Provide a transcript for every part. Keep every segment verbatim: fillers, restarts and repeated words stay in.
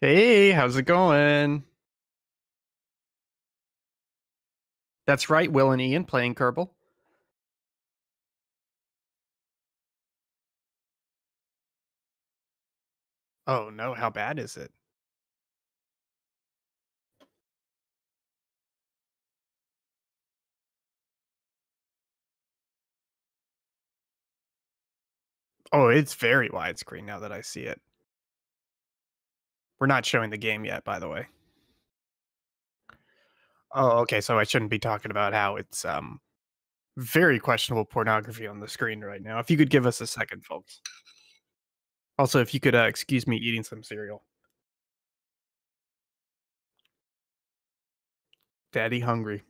Hey, how's it going? That's right, Will and Ian playing Kerbal. Oh no, how bad is it? Oh, it's very widescreen now that I see it. We're not showing the game yet, by the way. Oh, okay, so I shouldn't be talking about how it's um, very questionable pornography on the screen right now. If you could give us a second, folks. Also, if you could uh, excuse me eating some cereal. Daddy hungry.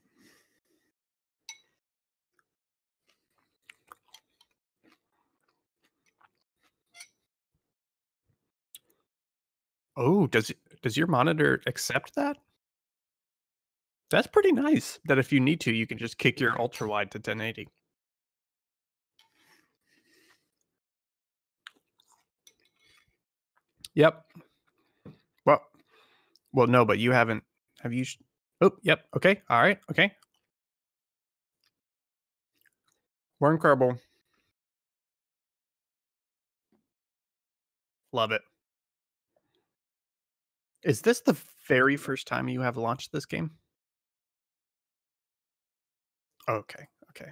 Oh, does does your monitor accept that? That's pretty nice. That if you need to, you can just kick your ultra wide to ten eighty. Yep. Well, well, no, but you haven't. Have you? Oh, yep. Okay. All right. Okay. We're in Kerbal. Love it. Is this the very first time you have launched this game? Okay, okay.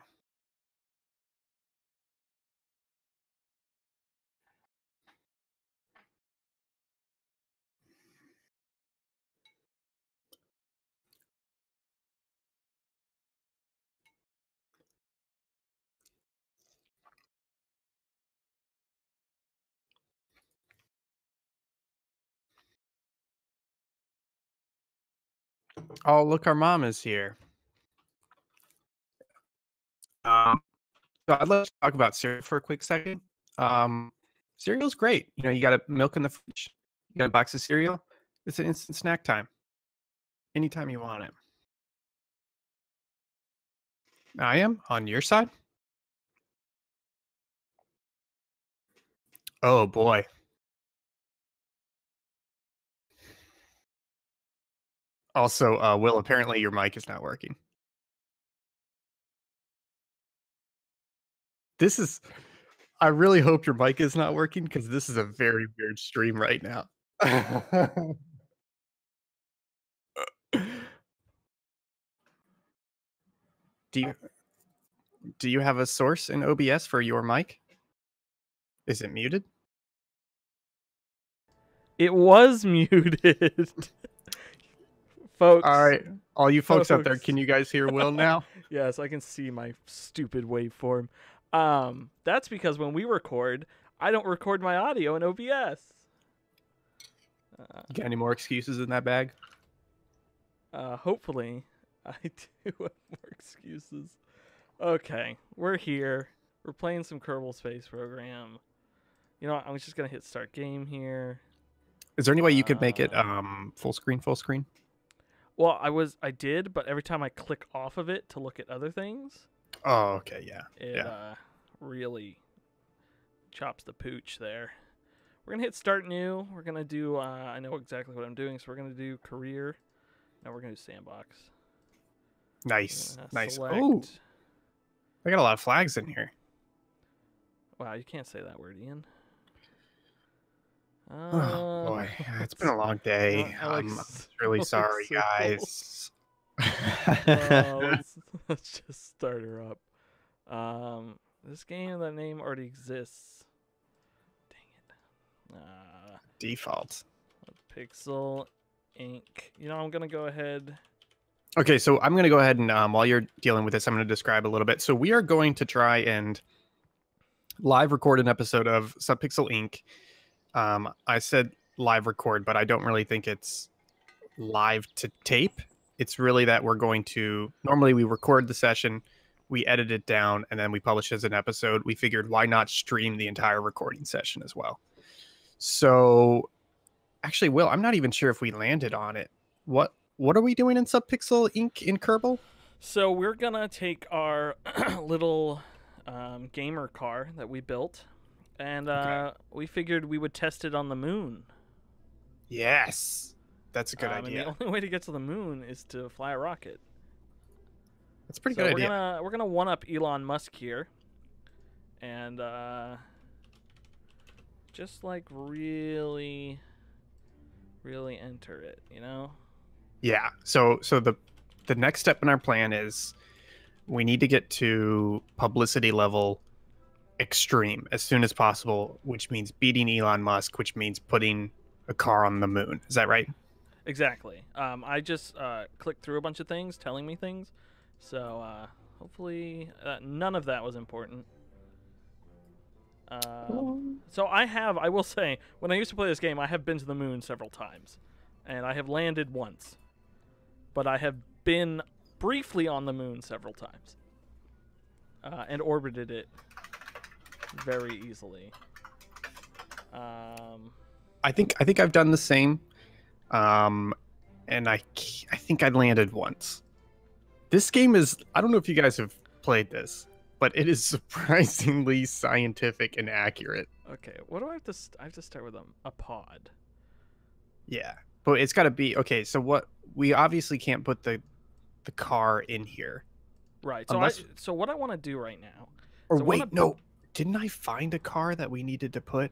Oh, look, our mom is here. Um, so I'd love to talk about cereal for a quick second. Um, cereal's great. You know, you got a milk in the fridge, you got a box of cereal. It's an instant snack time. Anytime you want it. I am on your side. Oh, boy. Also, uh, Will, apparently your mic is not working. This is, I really hope your mic is not working because this is a very weird stream right now. do you do you have a source in O B S for your mic? Is it muted? It was muted. Folks. All right, all you folks, folks out there, can you guys hear Will now? Yes, I can see my stupid waveform. Um, that's because when we record, I don't record my audio in O B S. Uh, you got any more excuses in that bag? Uh, hopefully, I do have more excuses. Okay, we're here. We're playing some Kerbal Space Program. You know what? I'm just gonna hit start game here. Is there any way you could make it um full screen? Full screen? Well, I was, I did, but every time I click off of it to look at other things. Oh, okay, yeah. It yeah. Uh, really chops the pooch there. We're going to hit start new. We're going to do, uh, I know exactly what I'm doing, so we're going to do career. Now we're going to do sandbox. Nice, nice. Select. Ooh, I got a lot of flags in here. Wow, you can't say that word, Ian. Um, oh boy, it's been a long day. Uh, Alex, I'm really Alex sorry, so guys. uh, let's, let's just start her up. Um, this game, that name already exists. Dang it. Uh, Default. Pixel Incorporated. You know, I'm going to go ahead. Okay, so I'm going to go ahead and um, while you're dealing with this, I'm going to describe a little bit. So we are going to try and live record an episode of Subpixel Incorporated. Um, I said live record, but I don't really think it's live to tape. It's really that we're going to, normally we record the session, we edit it down, and then we publish as an episode. We figured why not stream the entire recording session as well. So actually, Will, I'm not even sure if we landed on it. What, what are we doing in Subpixel Incorporated in Kerbal? So we're going to take our little um, gamer car that we built. And uh, okay. we figured we would test it on the moon. Yes, that's a good um, idea. And the only way to get to the moon is to fly a rocket. That's a pretty so good we're idea. Gonna, we're gonna one up Elon Musk here, and uh, just like really, really enter it, you know? Yeah. So so the the next step in our plan is we need to get to publicity level extreme as soon as possible, which means beating Elon Musk, which means putting a car on the moon. Is that right? Exactly. Um, I just uh, clicked through a bunch of things telling me things. So uh, hopefully uh, none of that was important. Um, so I have, I will say, when I used to play this game, I have been to the moon several times. And I have landed once. But I have been briefly on the moon several times. Uh, and orbited it very easily. Um, I think I think I've done the same. Um, and I, I think I landed once. This game is, I don't know if you guys have played this, but it is surprisingly scientific and accurate. Okay, what do I have to, st I have to start with a, a pod. Yeah, but it's got to be, okay, so what, we obviously can't put the the car in here. Right, so, unless, I, so what I want to do right now. Or so wait, I, no, didn't I find a car that we needed to put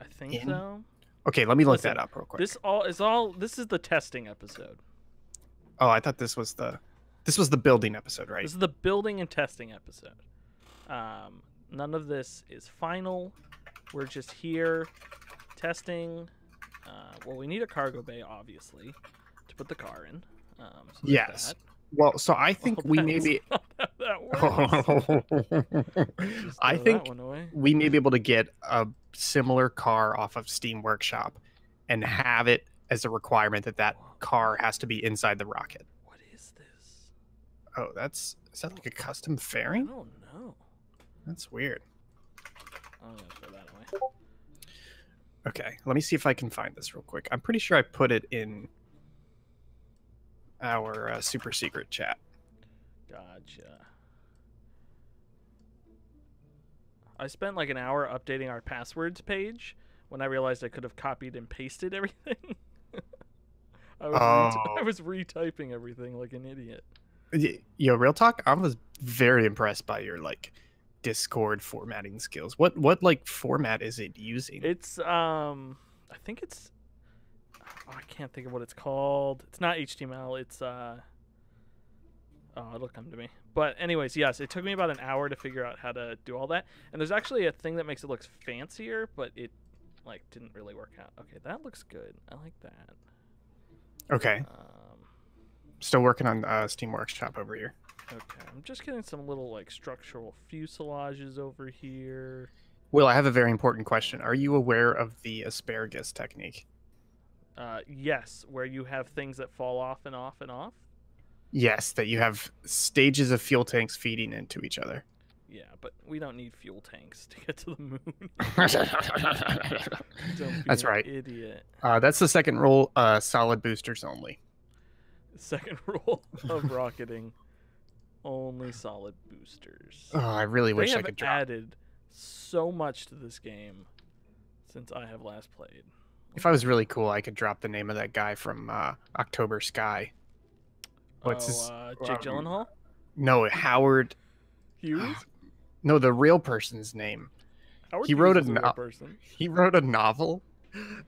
I think in? So. Okay, let me look Listen, that up real quick. This all is all, this is the testing episode. Oh, I thought this was the, this was the building episode, right? This is the building and testing episode. Um, none of this is final. We're just here testing. Uh, well, we need a cargo bay, obviously, to put the car in. Um, so yes. That. Well, so I think well, we may be... I think we may be able to get a similar car off of Steam Workshop and have it as a requirement that that car has to be inside the rocket. Oh, that's, is that like a custom fairing? I don't know. That's weird. I'm gonna throw that away. Okay, let me see if I can find this real quick. I'm pretty sure I put it in our uh, super secret chat. Gotcha. I spent like an hour updating our passwords page when I realized I could have copied and pasted everything. I, was oh. I was retyping everything like an idiot. Yo, real talk, I was very impressed by your like Discord formatting skills. What what like format is it using? It's um I think it's oh, I can't think of what it's called. It's not H T M L, it's uh oh, it'll come to me. But anyways, yes, it took me about an hour to figure out how to do all that. And there's actually a thing that makes it look fancier, but it like didn't really work out. Okay, that looks good. I like that. Okay. Um, Still working on uh, Steam Workshop over here. Okay, I'm just getting some little like structural fuselages over here. Will, I have a very important question. Are you aware of the asparagus technique? Uh, yes, where you have things that fall off and off and off? Yes, that you have stages of fuel tanks feeding into each other. Yeah, but we don't need fuel tanks to get to the moon. Don't be that's an right. Idiot. Uh, that's the second rule, uh, solid boosters only. Second rule of rocketing, only solid boosters. Oh, I really wish I could drop. They have added so much to this game since I have last played. If I was really cool, I could drop the name of that guy from uh, October Sky. What's oh, his? Uh, Jake um, Gyllenhaal? No, Howard Hughes. No, the real person's name. Howard he Hughes wrote a, no a real person. He wrote a novel.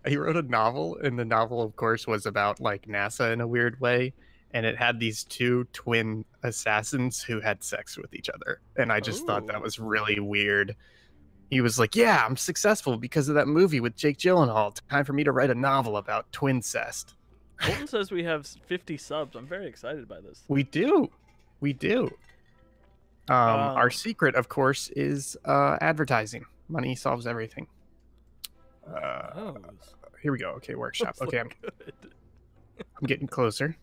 He wrote a novel, and the novel, of course, was about like NASA in a weird way, and it had these two twin assassins who had sex with each other, and I just Ooh. Thought that was really weird. He was like, yeah, I'm successful because of that movie with Jake Gyllenhaal. Time for me to write a novel about twin cest. Colton says we have fifty subs. I'm very excited by this. We do. We do. Um, um, our secret, of course, is uh, advertising. Money solves everything. Uh, here we go. Okay, workshop. Those okay, I'm, I'm getting closer.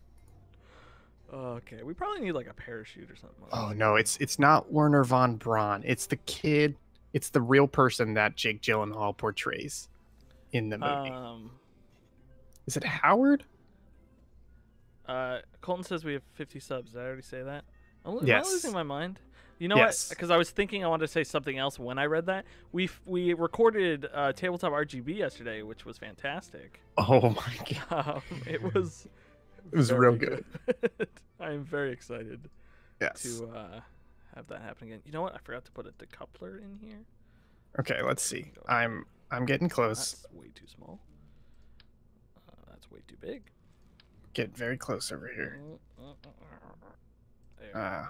Okay, we probably need like a parachute or something. Like oh that. No, it's it's not Wernher von Braun. It's the kid. It's the real person that Jake Gyllenhaal portrays in the movie. Um, Is it Howard? Uh, Colton says we have fifty subs. Did I already say that? I'm, yes. Am I losing my mind? You know yes. what? Because I was thinking I wanted to say something else when I read that. We we recorded uh, Tabletop R G B yesterday, which was fantastic. Oh my god! Um, it was. It was real good. good. I am very excited. Yes. To uh, have that happen again. You know what? I forgot to put a decoupler in here. Okay, let's see. I'm I'm getting close. That's way too small. Uh, that's way too big. Get very close over here. There uh,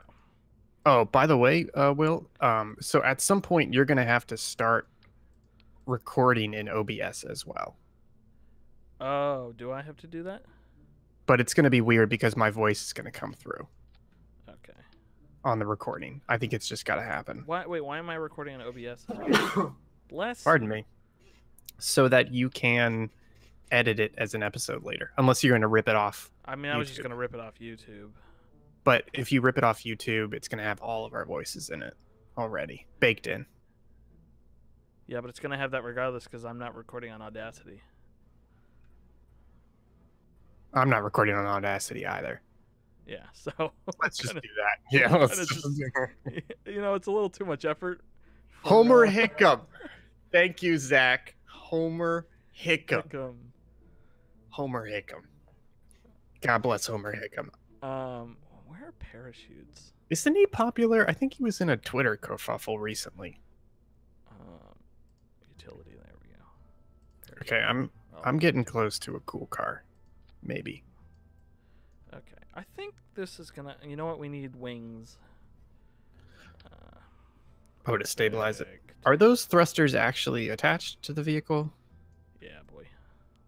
oh, by the way, uh, Will, um, so at some point you're going to have to start recording in O B S as well. Oh, do I have to do that? But it's going to be weird because my voice is going to come through. Okay. On the recording. I think it's just got to happen. Why, wait, why am I recording on O B S? Bless. Pardon me. So that you can edit it as an episode later, unless you're going to rip it off. I mean, I was YouTube. just going to rip it off YouTube. But if you rip it off YouTube, it's going to have all of our voices in it already, baked in. Yeah, but it's going to have that regardless because I'm not recording on Audacity. I'm not recording on Audacity either. Yeah, so let's just kinda, do that. Yeah, let's just, just, you know, it's a little too much effort. Homer Hickam. Thank you, Zach. Homer Hickam. Hickam. Homer Hickam. God bless Homer Hickam. Um, where are parachutes? Isn't he popular? I think he was in a Twitter kerfuffle recently. Um, utility. There we go. Parachute. Okay, I'm oh, I'm getting close to a cool car, maybe. Okay, I think this is gonna. You know what? We need wings. Uh, oh, to stabilize it. Are those thrusters actually attached to the vehicle? Yeah, boy.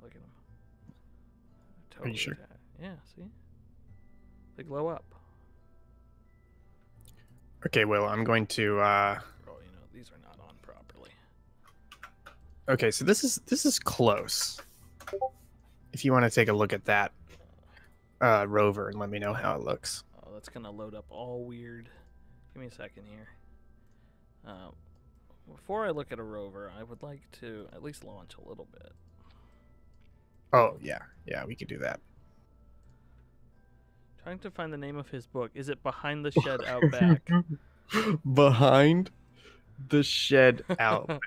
Look at them. Totally. Are you sure? Attached. Yeah. See. They glow up. Okay, Will, I'm going to uh oh, you know, these are not on properly. Okay, so this is this is close. If you want to take a look at that uh rover and let me know how it looks. Oh, that's gonna load up all weird. Give me a second here. Um uh, before I look at a rover, I would like to at least launch a little bit. Oh yeah, yeah, we could do that. Trying to find the name of his book. Is it Behind the Shed Out Back? Behind the Shed Out Back.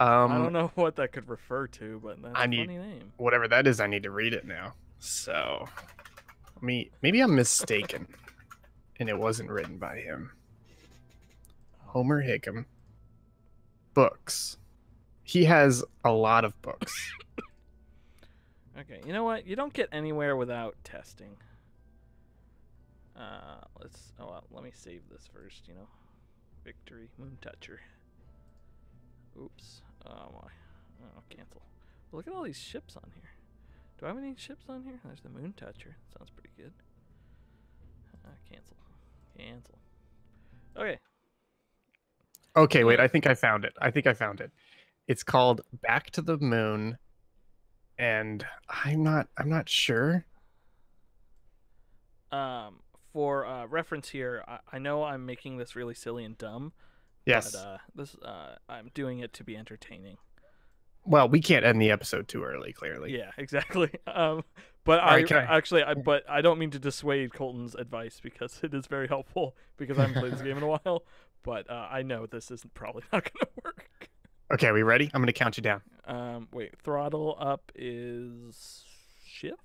Um, I don't know what that could refer to, but that's I a need, funny name. Whatever that is, I need to read it now. So, I mean, maybe I'm mistaken, and it wasn't written by him. Homer Hickam. Books. He has a lot of books. Okay, you know what? You don't get anywhere without testing. Uh, let's, oh, well, let me save this first, you know. Victory, Moon Toucher. Oops. Oh, my. Oh, cancel. Well, look at all these ships on here. Do I have any ships on here? There's the Moon Toucher. Sounds pretty good. Uh, cancel. Cancel. Okay. Okay, wait, I think I found it. I think I found it. It's called Back to the Moon, and I'm not, I'm not sure. Um... For uh, reference here, I, I know I'm making this really silly and dumb. Yes. But, uh, this uh, I'm doing it to be entertaining. Well, we can't end the episode too early, clearly. Yeah, exactly. Um, but I, right, I actually, I, but I don't mean to dissuade Colton's advice because it is very helpful because I haven't played this game in a while. But uh, I know this isn't probably not going to work. Okay, are we ready? I'm going to count you down. Um, wait, throttle up is shift.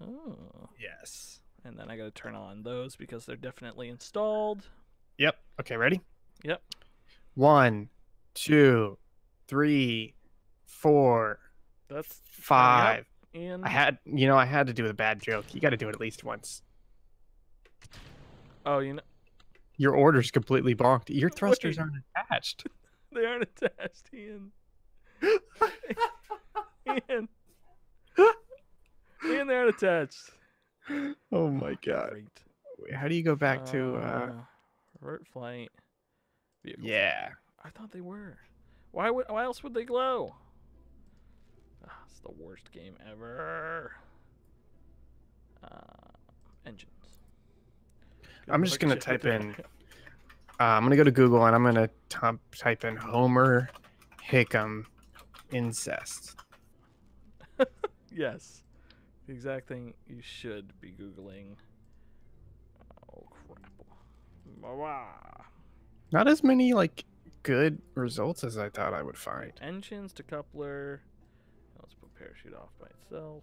Oh. Yes. And then I got to turn on those because they're definitely installed. Yep. Okay, ready? Yep. One, two, three, four, That's five. And I had, you know, I had to do a bad joke. You got to do it at least once. Oh, you know. Your order's completely bonked. Your thrusters Wait. aren't attached. They aren't attached, Ian. Ian. Ian, they aren't attached. Oh my god. Wait, how do you go back uh, to uh revert flight vehicles? Yeah, I thought they were. Why would why else would they glow? Oh, it's the worst game ever. Uh, engines. Go I'm just gonna type in uh, I'm gonna go to Google and I'm gonna t type in Homer Hickam incest. Yes. The exact thing you should be Googling. Oh, crap. Not as many like good results as I thought I would find. Engines, decoupler. Let's put parachute off by itself.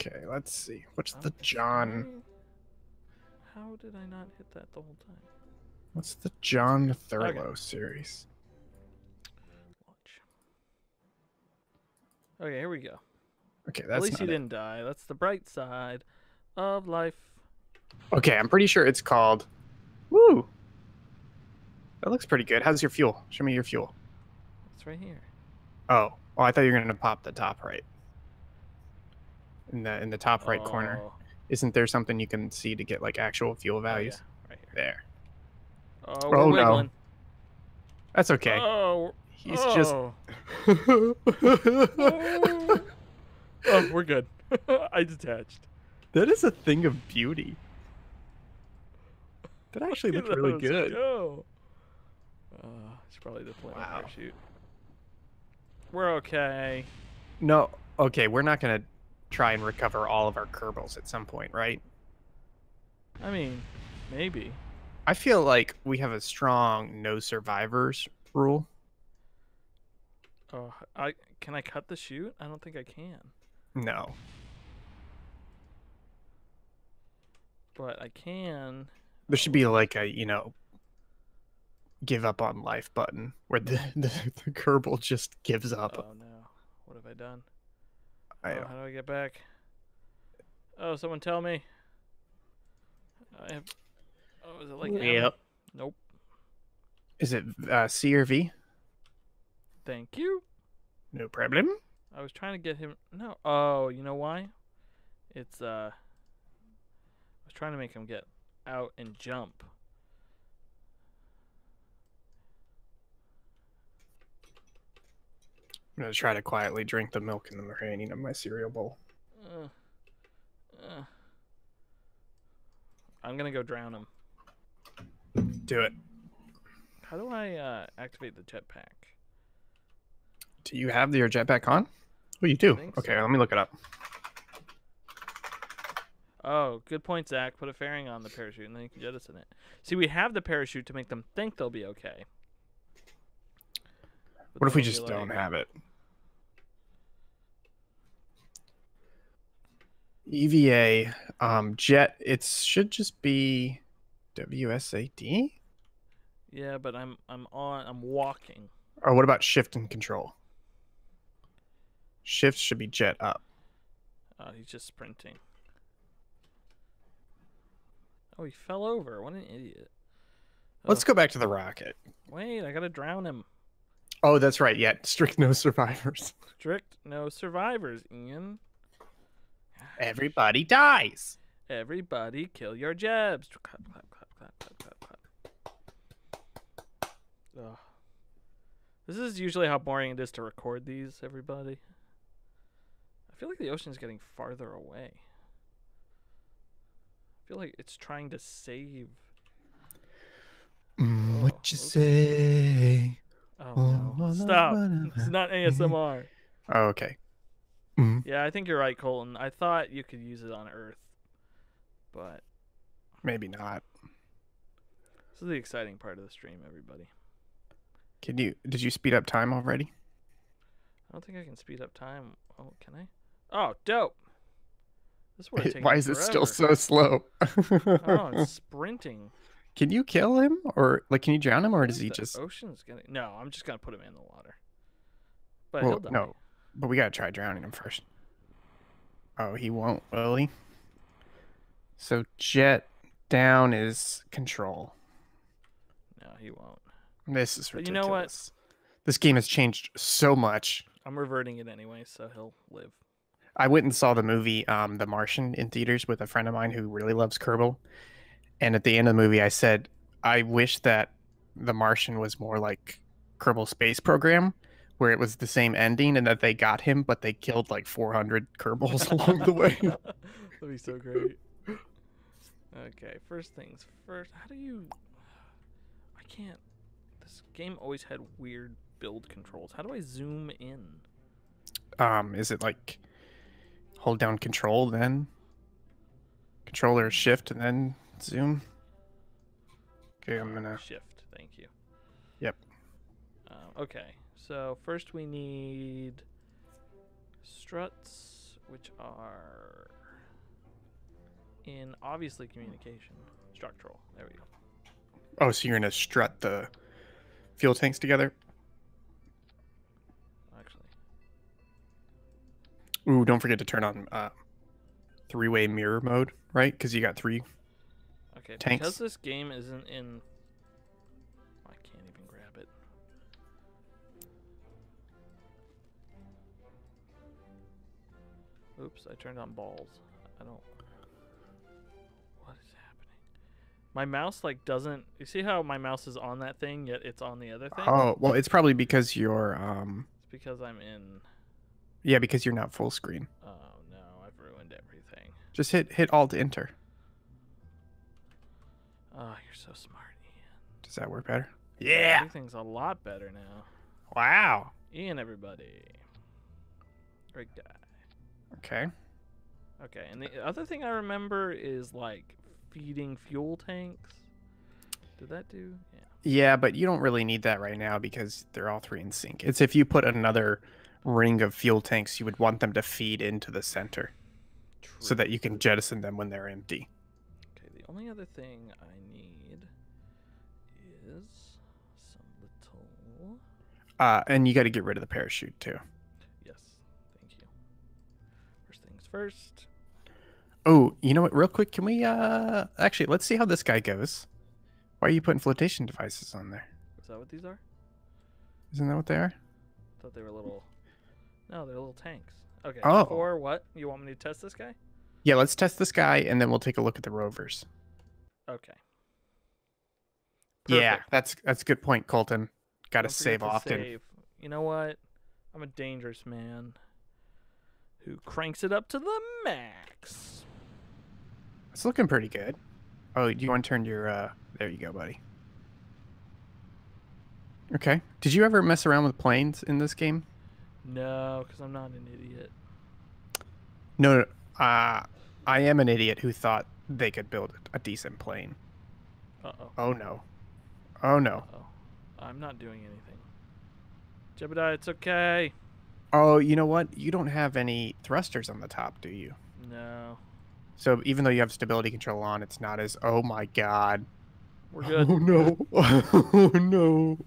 Okay, let's see. What's the John? How did I not hit that the whole time? What's the John Thurlow okay. series? Launch. Okay, here we go. Okay, that's At least you it. didn't die. That's the bright side of life. Okay, I'm pretty sure it's called... Woo! That looks pretty good. How's your fuel? Show me your fuel. It's right here. Oh. Oh, I thought you were going to pop the top right. In the in the top right oh. corner. Isn't there something you can see to get like actual fuel values? Oh, yeah. Right here. There. Oh, we're oh no. That's okay. Oh, he's oh. just. oh. oh, we're good. I detached. That is a thing of beauty. That actually looked really good. Go. Uh, it's probably the plane wow. parachute. We're okay. No, okay, we're not gonna try and recover all of our Kerbals at some point, right? I mean, maybe. I feel like we have a strong no survivors rule. Oh, I can I cut the chute? I don't think I can. No. But I can. There should be like a, you know, give up on life button where the, the, the Kerbal just gives up. Oh no. What have I done? I oh, how do I get back? Oh, someone tell me. I have... Oh, is it like... Yep. Nope. Is it uh, C or V? Thank you. No problem. I was trying to get him... No. Oh, you know why? It's, uh... I was trying to make him get out and jump. I'm going to try to quietly drink the milk in the remaining of my cereal bowl. Uh, uh. I'm going to go drown him. Do it. How do I uh, activate the jetpack? Do you have your jetpack on? Oh, you do. Okay, so. Let me look it up. Oh, good point, Zach. Put a fairing on the parachute and then you can jettison it. See, we have the parachute to make them think they'll be okay. But what if we just like... don't have it? E V A, um, jet, it should just be W S A D? Yeah, but I'm I'm on I'm walking. Or what about shift and control? Shift should be jet up. Oh, he's just sprinting. Oh, he fell over. What an idiot. Oh. Let's go back to the rocket. Wait, I gotta drown him. Oh, that's right. Yeah, strict no survivors. Strict no survivors, Ian. Gosh. Everybody dies. Everybody kill your jabs. Clap, clap, clap, clap, clap, clap, clap. Ugh. This is usually how boring it is to record these, everybody. I feel like the ocean's getting farther away. I feel like it's trying to save. Mm, oh, what you okay. say? Oh, no. Stop. It's not A S M R. Oh, okay. Mm-hmm. Yeah, I think you're right, Colton. I thought you could use it on Earth, but... Maybe not. This is the exciting part of the stream, everybody. Can you... Did you speed up time already? I don't think I can speed up time. Oh, can I? Oh, dope! This would have taken Why is forever. It still so slow? Oh, it's sprinting. Can you kill him, or like, can you drown him, or does he just? Ocean's gonna. No, I'm just gonna put him in the water. But well, he'll die. No, but we gotta try drowning him first. Oh, he won't, will he? So jet down is control. No, he won't. This is ridiculous. But you know what? This game has changed so much. I'm reverting it anyway, so he'll live. I went and saw the movie um, The Martian in theaters with a friend of mine who really loves Kerbal. And at the end of the movie, I said, I wish that The Martian was more like Kerbal Space Program, where it was the same ending and that they got him, but they killed like four hundred Kerbals along the way. That'd be so great. Okay, first things first. How do you... I can't... This game always had weird build controls. How do I zoom in? Um, is it like hold down control then? Controller shift and then zoom. Okay, I'm gonna shift. Thank you. Yep. Um, okay, so first we need struts, which are in obviously communication structural. There we go. Oh, so you're gonna strut the fuel tanks together? Actually. Ooh, don't forget to turn on uh, three-way mirror mode, right? Because you got three. Okay, tanks. Because this game isn't in... I can't even grab it. Oops, I turned on balls. I don't... What is happening? My mouse, like, doesn't... You see how my mouse is on that thing, yet it's on the other thing? Oh, well, it's probably because you're... Um... It's because I'm in... Yeah, because you're not full screen. Oh, no, I've ruined everything. Just hit, hit Alt-Enter. Oh, you're so smart, Ian. Does that work better? Yeah! Everything's a lot better now. Wow! Ian, everybody. Great guy. Okay. Okay, and the other thing I remember is, like, feeding fuel tanks. Did that do? Yeah. Yeah, but you don't really need that right now because they're all three in sync. It's if you put another ring of fuel tanks, you would want them to feed into the center. True. So that you can jettison them when they're empty. The only other thing I need is some little... Uh, and you got to get rid of the parachute, too. Yes, thank you. First things first. Oh, you know what? Real quick, can we... Uh... Actually, let's see how this guy goes. Why are you putting flotation devices on there? Is that what these are? Isn't that what they are? I thought they were little... No, they're little tanks. Okay, oh. Or what? You want me to test this guy? Yeah, let's test this guy, and then we'll take a look at the rovers. Okay. Perfect. Yeah, that's that's a good point, Colton. Got to save often. Save. You know what? I'm a dangerous man who cranks it up to the max. It's looking pretty good. Oh, do you want to turn your... Uh... There you go, buddy. Okay. Did you ever mess around with planes in this game? No, because I'm not an idiot. No, no. Uh, I am an idiot who thought they could build a decent plane. Uh-oh. Oh, no. Oh, no. Uh-oh. I'm not doing anything. Jebediah, it's okay. Oh, you know what? You don't have any thrusters on the top, do you? No. So even though you have stability control on, it's not as... Oh, my God. We're good. Oh, no. Oh, no.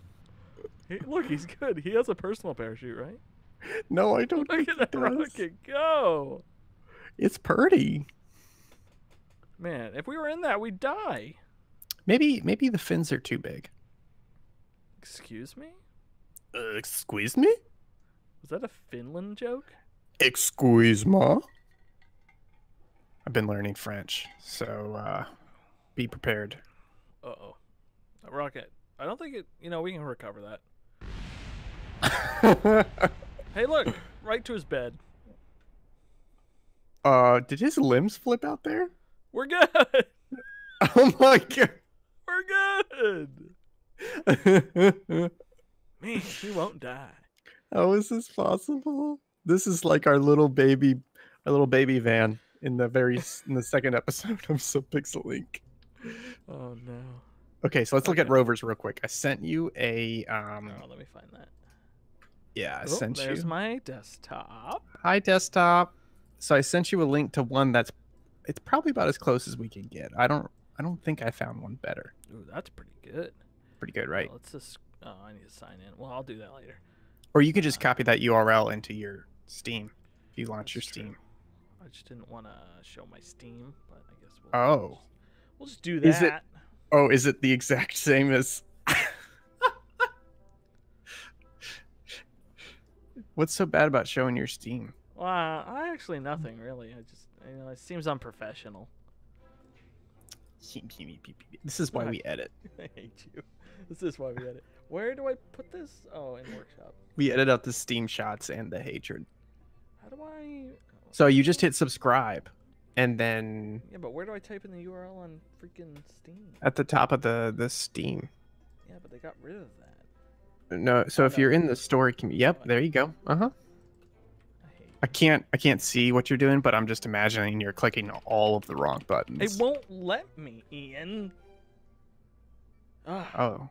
Hey, look, he's good. He has a personal parachute, right? No, I don't. Look at that rocket go. It's pretty. Man, if we were in that, we'd die. Maybe maybe the fins are too big. Excuse me? Uh, excuse me? Was that a Finland joke? Excuse me? I've been learning French, so uh, be prepared. Uh-oh. That rocket. I don't think it... You know, we can recover that. Hey, look. Right to his bed. Uh, did his limbs flip out there? We're good. Oh my God. We're good. Man, he won't die. How is this possible? This is like our little baby, our little baby van in the very in the second episode of Subpixel Incorporated. Oh no. Okay, so let's okay. look at rovers real quick. I sent you a. Um... Oh, let me find that. Yeah, I oh, sent there's you. There's my desktop. Hi, desktop. So I sent you a link to one that's, it's probably about as close as we can get. I don't, I don't think I found one better. Ooh, that's pretty good. Pretty good, right? Well, let's just. Oh, I need to sign in. Well, I'll do that later. Or you could just uh, copy that U R L into your Steam if you launch your Steam. True. I just didn't want to show my Steam, but I guess we'll. Oh. Just, we'll just do that. Is it, oh, is it the exact same as? What's so bad about showing your Steam? Well, I actually nothing really. I just, you know, it seems unprofessional. This is why we edit. I hate you. This is why we edit. Where do I put this? Oh, in Workshop. We edit out the Steam shots and the hatred. How do I? So you just hit subscribe, and then. Yeah, but where do I type in the U R L on freaking Steam? At the top of the the Steam. Yeah, but they got rid of that. No, so if no. you're in the story, yep, there you go. Uh huh. I can't I can't see what you're doing, but I'm just imagining you're clicking all of the wrong buttons. It won't let me, Ian. Ugh. Oh.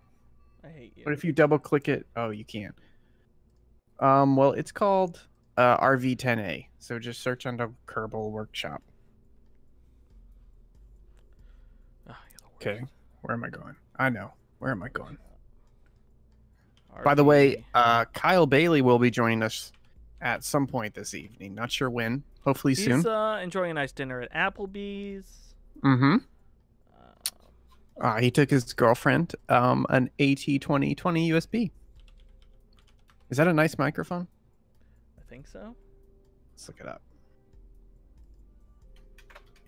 I hate you. But if you double click it, oh, you can't. Um, well, it's called uh, R V ten A, so just search under Kerbal Workshop. Oh, okay, where am I going? I know. Where am I going? R V. By the way, uh, Kyle Bailey will be joining us at some point this evening. Not sure when. Hopefully He's, soon. He's uh, enjoying a nice dinner at Applebee's. Mm-hmm. Uh, he took his girlfriend um, an A T twenty twenty U S B. Is that a nice microphone? I think so. Let's look it up.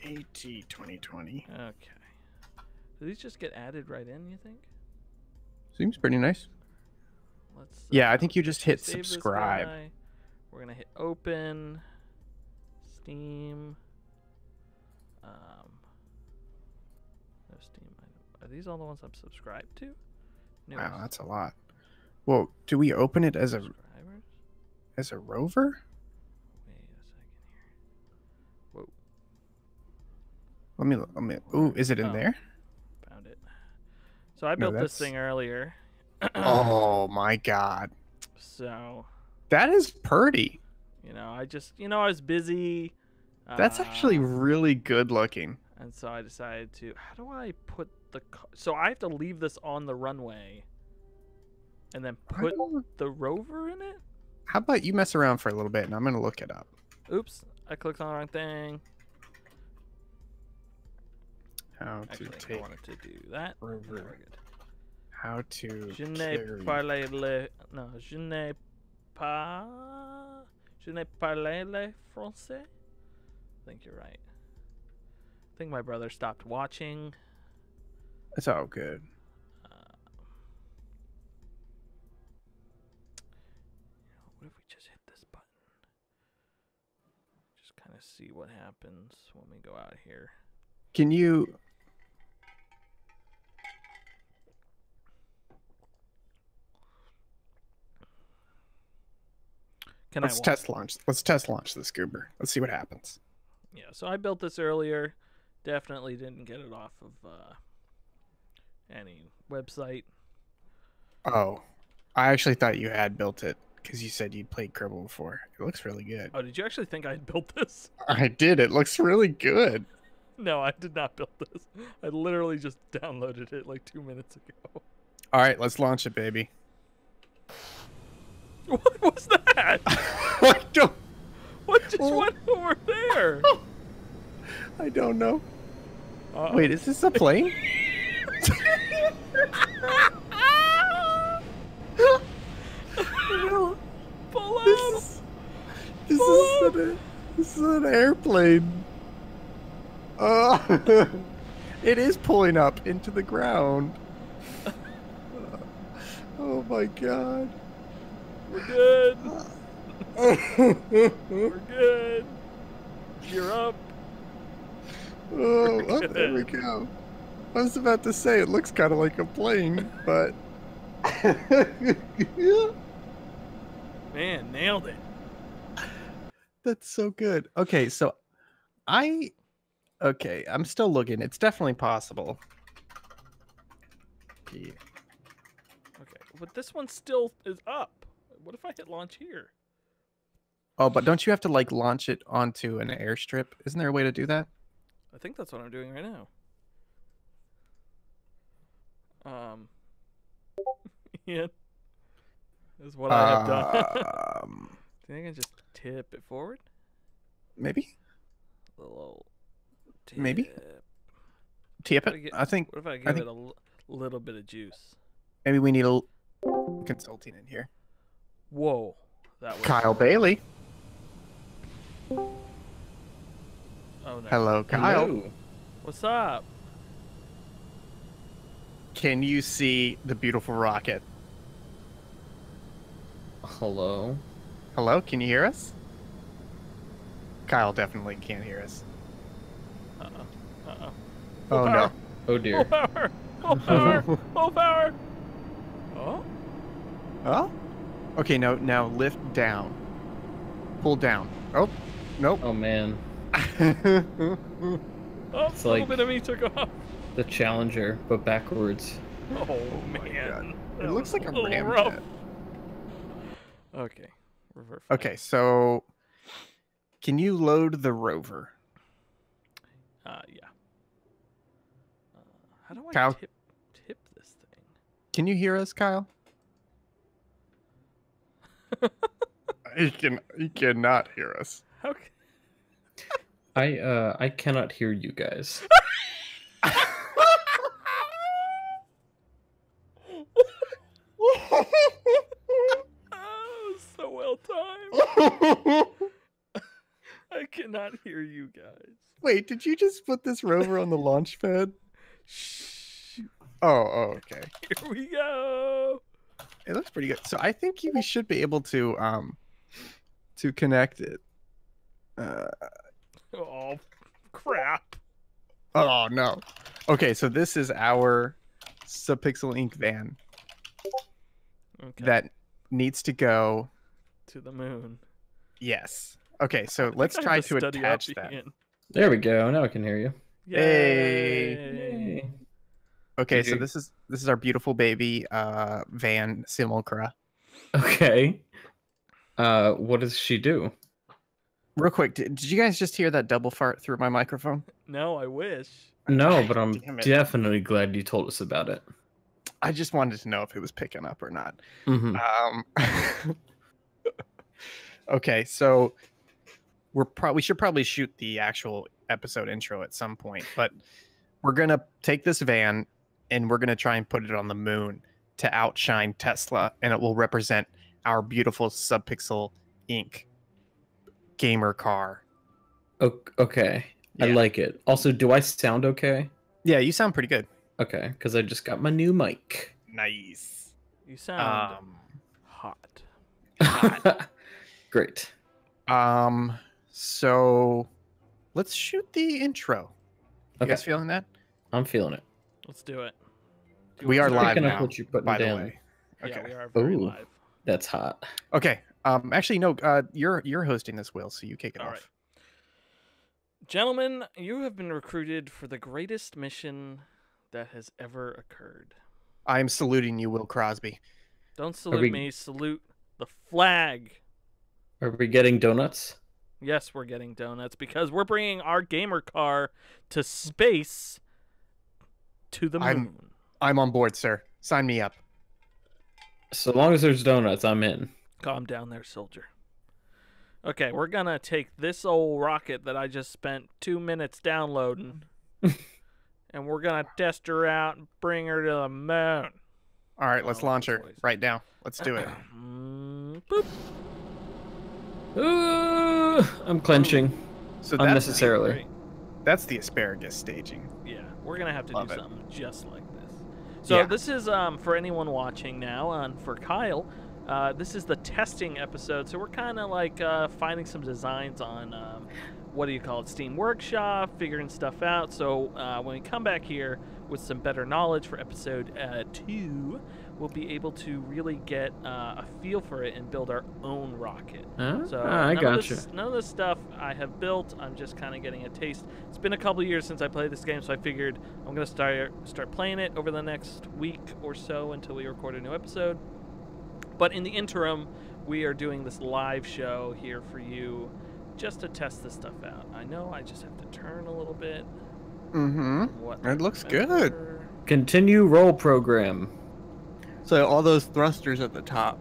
A T twenty twenty. Okay. Do these just get added right in, you think? Seems pretty nice. Let's. Uh, yeah, I think you just hit subscribe. We're going to hit open. Steam. Um, no Steam. Are these all the ones I'm subscribed to? No, wow, that's a lot. Well, do we open it as a as a rover? Wait a second here. Whoa. Let me let me. Ooh, is it in oh, there? Found it. So I built no, this thing earlier. Oh my god. So. That is pretty. You know, I just you know I was busy. That's uh, actually really good looking. And so I decided to. How do I put? The, so I have to leave this on the runway and then put the rover in it? How about you mess around for a little bit and I'm gonna look it up. Oops, I clicked on the wrong thing. How Actually, to take I wanted to do that. Rover. No, how to Je ne parle le no je ne pas je ne parle le français. I think you're right. I think my brother stopped watching. It's all good. Uh, what if we just hit this button? Just kind of see what happens when we go out here. Can you... Can Let's I test launch. Let's test launch this goober. Let's see what happens. Yeah, so I built this earlier. Definitely didn't get it off of... Uh... any website. Oh, I actually thought you had built it because you said you'd played Kerbal before. It looks really good. Oh, did you actually think I had built this? I did. It looks really good. No, I did not build this. I literally just downloaded it like two minutes ago. All right, let's launch it, baby. What was that? I don't... What just oh. went over there? I don't know. Uh, Wait, is this a plane? Pull up. This, this Pull is up. An, this is an airplane. Uh, it is pulling up into the ground. Uh, oh my god. We're good. We're good. You're up. Oh, oh there we go. I was about to say it looks kind of like a plane, but man, nailed it. That's so good. Okay, so I okay, I'm still looking. It's definitely possible. Yeah. Okay, but this one still is up. What if I hit launch here? Oh, but don't you have to like launch it onto an airstrip? Isn't there a way to do that? I think that's what I'm doing right now. Um, yeah, that's what I have done. Um, do you think I just tip it forward? Maybe. A little tip. Maybe. Tip it. I, get, I think. What if I give I think, it a l little bit of juice? Maybe we need a l consulting in here. Whoa, that was Kyle Bailey. Oh no. Hello, Kyle. Hello. What's up? Can you see the beautiful rocket? Hello? Hello, can you hear us? Kyle definitely can't hear us. Uh-oh, uh-oh. Oh, oh no. Oh dear. Oh power! Oh power! Oh power! Oh? Oh? Okay, no, now lift down. Pull down. Oh, nope. Oh man. Oh, it's a little like bit of me took off. The Challenger, but backwards. Oh, oh man. It looks like a ramjet. Okay. Revert okay, so can you load the rover? Uh, yeah. Uh, how do I Kyle? Tip, tip this thing? Can you hear us, Kyle? You can. You cannot hear us. How can... I uh I cannot hear you guys. Oh, so well timed. I cannot hear you guys. Wait, did you just put this rover on the launch pad? Oh, oh, okay. Here we go. It looks pretty good. So I think we should be able to um to connect it. Uh Oh, crap. Oh, no. Okay, so this is our Subpixel Inc van. Okay. That needs to go... to the moon. Yes. Okay, so let's try to attach that. Ian. There we go. Now I can hear you. Yay. Hey. Yay. Okay, Dude. so this is this is our beautiful baby uh, van simulacra. Okay. Uh, what does she do? Real quick, did, did you guys just hear that double fart through my microphone? No, I wish. No, but I'm definitely glad you told us about it. I just wanted to know if it was picking up or not. Mm-hmm. Um, okay, so we're pro- we should probably shoot the actual episode intro at some point, but we're going to take this van and we're going to try and put it on the moon to outshine Tesla, and it will represent our beautiful Subpixel Incorporated gamer car. Okay, yeah. I like it. Also, do I sound okay? Yeah, you sound pretty good. Okay, because I just got my new mic. Nice. You sound um, hot. Hot. Great. Um. So, let's shoot the intro. You okay. guys feeling that? I'm feeling it. Let's do it. Do we are live now. What you're putting by down. The way. Okay. Yeah, we are very Ooh, live. That's hot. Okay. Um, actually, no, uh, you're you're hosting this, Will, so you kick it All off. Right. Gentlemen, you have been recruited for the greatest mission that has ever occurred. I am saluting you, Will Crosby. Don't salute we... me. Salute the flag. Are we getting donuts? Yes, we're getting donuts because we're bringing our gamer car to space, to the moon. I'm, I'm on board, sir. Sign me up. So long as there's donuts, I'm in. Calm down there, soldier. Okay, we're gonna take this old rocket that I just spent two minutes downloading, and we're gonna test her out and bring her to the moon. All right, let's oh, launch her boys. right now. Let's do it. Boop. Uh, I'm clenching so that's unnecessarily. The, that's the asparagus staging. Yeah, we're gonna have to Love do it. something just like this. So yeah. this is um for anyone watching now, and for Kyle. Uh, this is the testing episode, so we're kind of like uh, finding some designs on, um, what do you call it, Steam Workshop, figuring stuff out. So uh, when we come back here with some better knowledge for episode uh, two, we'll be able to really get uh, a feel for it and build our own rocket. Huh? So ah, I gotcha. None of this stuff I have built. I'm just kind of getting a taste. It's been a couple of years since I played this game, so I figured I'm going to start start playing it over the next week or so until we record a new episode. But in the interim, we are doing this live show here for you just to test this stuff out. I know I just have to turn a little bit. Mm-hmm. It looks good. Continue roll program. So all those thrusters at the top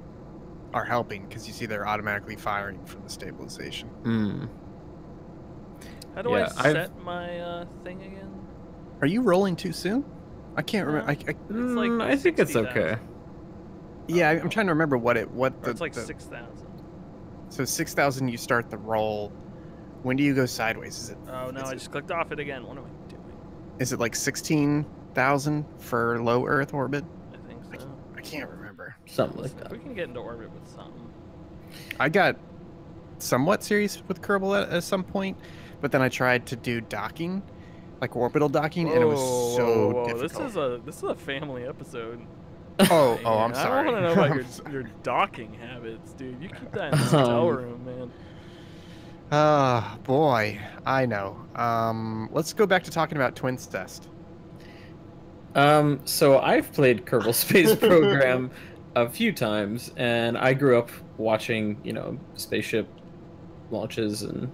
are helping because you see they're automatically firing from the stabilization. Mm. How do yeah, I set I've... my uh, thing again? Are you rolling too soon? I can't remember. I, I... It's like mm, I think it's okay. Yeah, I'm trying to remember what it what the, it's like the, six thousand. So six thousand, you start the roll. When do you go sideways? Is it? Oh no, I it, just clicked off it again. What am I doing? Is it like sixteen thousand for low Earth orbit? I think so. I, I can't remember. Something like that. We can get into orbit with something. I got somewhat serious with Kerbal at, at some point, but then I tried to do docking, like orbital docking, whoa, and it was so whoa, whoa. difficult. This is a this is a family episode. Oh, oh, I'm sorry. I don't want to know about your, your docking habits, dude. You keep that in the hotel room, man. Oh, boy. I know. Um, let's go back to talking about Twins Test. Um, so I've played Kerbal Space Program a few times, and I grew up watching, you know, spaceship launches and,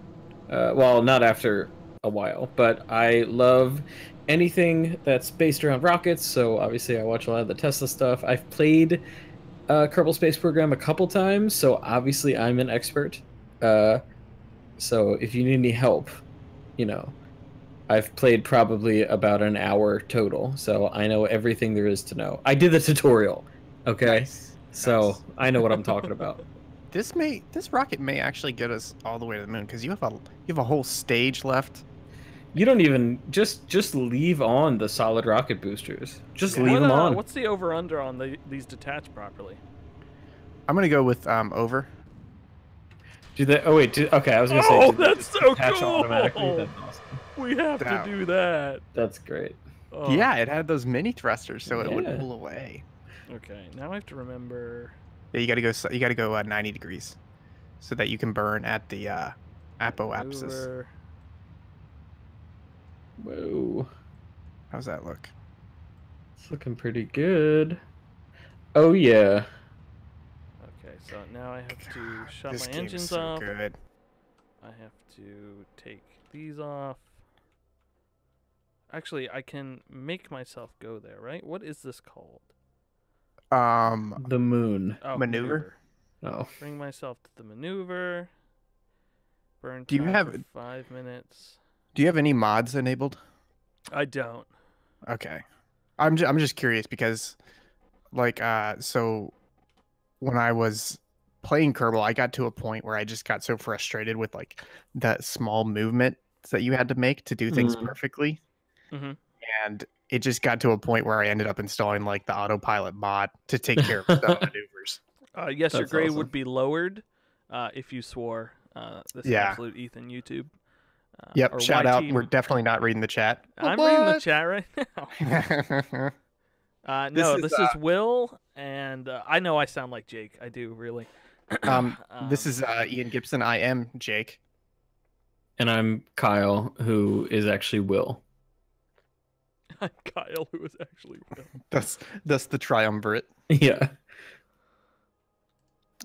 uh, well, not after a while, but I love anything that's based around rockets, so obviously I watch a lot of the Tesla stuff. I've played uh, Kerbal Space Program a couple times, so obviously I'm an expert. Uh, so if you need any help, you know, I've played probably about an hour total, so I know everything there is to know. I did the tutorial, okay? Nice. So nice. I know what I'm talking about. This may, this rocket may actually get us all the way to the moon, because you have a, you have a whole stage left. You don't even just just leave on the solid rocket boosters. Just yeah, leave no, them on. No, what's the over under on the, these detached properly? I'm gonna go with um over. Do they? Oh wait. Do, okay, I was gonna say. Oh, that's so cool! That's awesome. We have wow. to do that. That's great. Oh. Yeah, it had those mini thrusters, so it yeah. would pull away. Okay, now I have to remember. Yeah, you gotta go. You gotta go uh, ninety degrees, so that you can burn at the uh, apoapsis. Over. Whoa. How's that look? It's looking pretty good. Oh yeah. Okay, so now I have to God, shut my engines so off. Good. I have to take these off. Actually, I can make myself go there, right? What is this called? Um, the moon. Oh, maneuver. maneuver. Oh. Bring myself to the maneuver. Burn time Do you have for five minutes? Do you have any mods enabled? I don't. Okay, I'm ju I'm just curious because, like, uh, so when I was playing Kerbal, I got to a point where I just got so frustrated with like that small movement that you had to make to do things mm-hmm. perfectly, mm-hmm. and it just got to a point where I ended up installing like the autopilot mod to take care of the maneuvers. Uh, yes, That's your grade awesome. would be lowered uh, if you swore. Uh, this is yeah. absolute Ethan YouTube. Uh, yep, shout out. We're definitely not reading the chat. I'm what? reading the chat right now. uh, no, this is, this uh, is Will, and uh, I know I sound like Jake. I do, really. um, um, this is uh, Ian Gibson. I am Jake. And I'm Kyle, who is actually Will. I'm Kyle, who is actually Will. that's, that's the triumvirate. Yeah.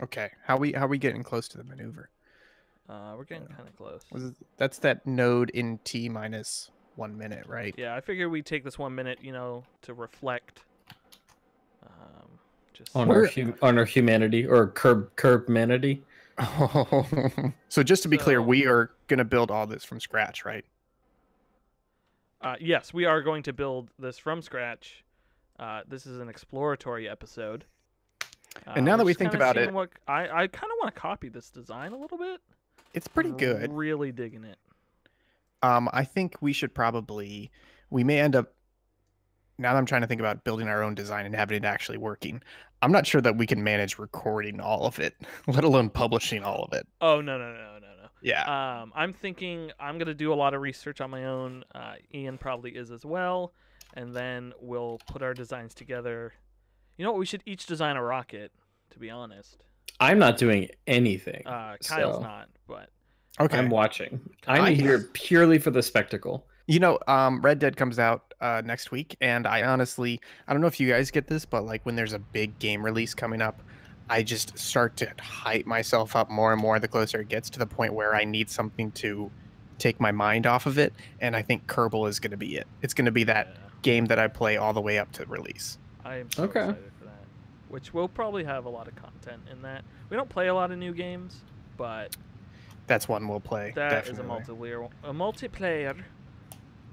Okay, how we how we getting close to the maneuver? Uh, we're getting kind of close. Was it, that's that node in T minus one minute, right? Yeah, I figure we take this one minute, you know, to reflect um, just on our hum on our humanity or curb curb humanity. Oh. So just to be so, clear, we are going to build all this from scratch, right? Uh, yes, we are going to build this from scratch. Uh, this is an exploratory episode. Uh, and now that we think about it, what, I I kind of want to copy this design a little bit. It's pretty good. I'm really digging it. Um, I think we should probably, we may end up, now that I'm trying to think about building our own design and having it actually working, I'm not sure that we can manage recording all of it, let alone publishing all of it. Oh, no, no, no, no, no. Yeah. Um, I'm thinking I'm going to do a lot of research on my own. Uh, Ian probably is as well. And then we'll put our designs together. You know what? We should each design a rocket, to be honest. I'm not doing anything. Uh, Kyle's so. not, but okay. I'm watching. I'm I, here purely for the spectacle. You know, um, Red Dead comes out uh, next week, and I honestly, I don't know if you guys get this, but like when there's a big game release coming up, I just start to hype myself up more and more the closer it gets to the point where I need something to take my mind off of it, and I think Kerbal is going to be it. It's going to be that yeah. game that I play all the way up to release. I am so okay. excited. Which we'll probably have a lot of content in that. We don't play a lot of new games, but that's one we'll play. That definitely. is a multiplayer. A multiplayer.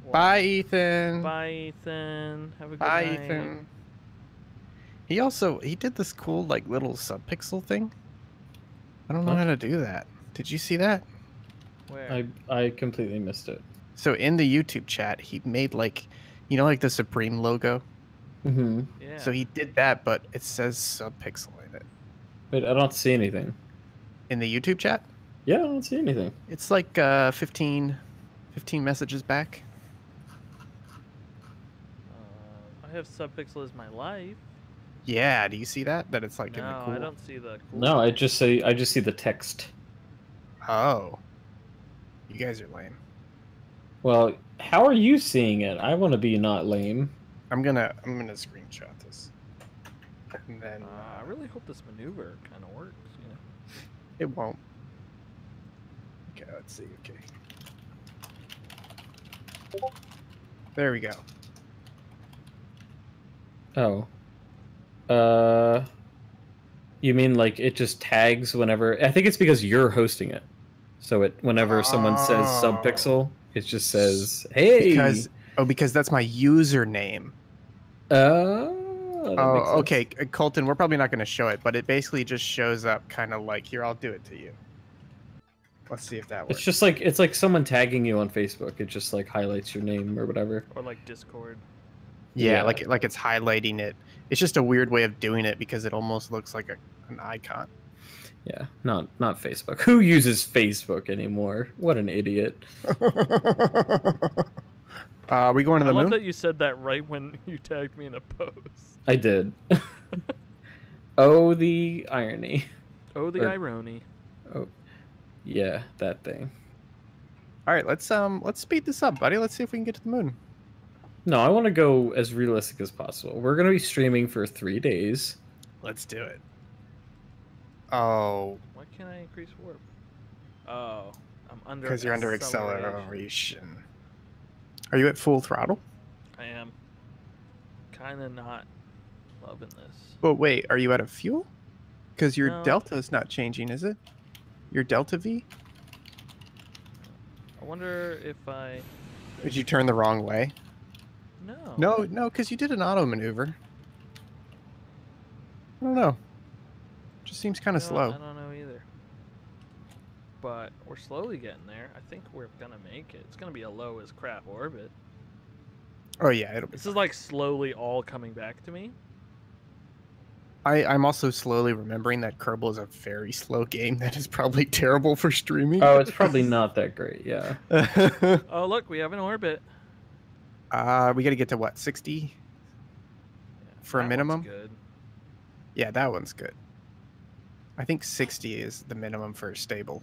Wow. Bye, Ethan. Bye, Ethan. Have a good Bye, night. Bye, Ethan. He also he did this cool like little subpixel thing. I don't know what? how to do that. Did you see that? Where? I I completely missed it. So in the YouTube chat, he made like, you know, like the Supreme logo. Mm-hmm. Yeah. So he did that, but it says Subpixel in it. Wait, I don't see anything. In the YouTube chat? Yeah, I don't see anything. It's like uh, fifteen, fifteen messages back. Uh, I have Subpixel as my life. Yeah, do you see that? That it's like no, in the cool... I don't see the cool... No, I just, see, I just see the text. Oh. You guys are lame. Well, how are you seeing it? I want to be not lame. I'm gonna I'm gonna screenshot this. And then uh, I really hope this maneuver kind of works. You know, it won't. Okay, let's see. Okay, there we go. Oh. Uh, you mean like it just tags whenever? I think it's because you're hosting it, so it whenever oh. someone says Subpixel, it just says hey. Because, oh, because that's my username. Uh. Oh, okay, Colton, we're probably not going to show it, but it basically just shows up kind of like, here, I'll do it to you. Let's see if that works. It's just like, it's like someone tagging you on Facebook. It just like highlights your name or whatever. Or like Discord. Yeah, yeah. like like it's highlighting it. It's just a weird way of doing it because it almost looks like a, an icon. Yeah, not, not Facebook. Who uses Facebook anymore? What an idiot. Uh, are we going to the I love moon? That you said that right when you tagged me in a post. I did. Oh, the irony. Oh, the or, irony. Oh, yeah, that thing. All right, let's um, let's speed this up, buddy. Let's see if we can get to the moon. No, I want to go as realistic as possible. We're gonna be streaming for three days. Let's do it. Oh. Why can't I increase warp? Oh, I'm under. Because you're under acceleration. Are you at full throttle? I am. Kind of not loving this. But wait, are you out of fuel? Because your no. delta's not changing, is it? Your delta V? I wonder if I... Did you turn the wrong way? No. No, no, because you did an auto maneuver. I don't know. Just seems kind of no, slow. I don't know either. But we're slowly getting there. I think we're gonna make it. It's gonna be a low as crap orbit. Oh yeah, it'll be. This fun. Is like slowly all coming back to me. I I'm also slowly remembering that Kerbal is a very slow game that is probably terrible for streaming. Oh, it's probably not that great. Yeah. Oh look, we have an orbit. Uh, we gotta get to what sixty yeah, for a minimum. Good. Yeah, that one's good. I think sixty is the minimum for stable.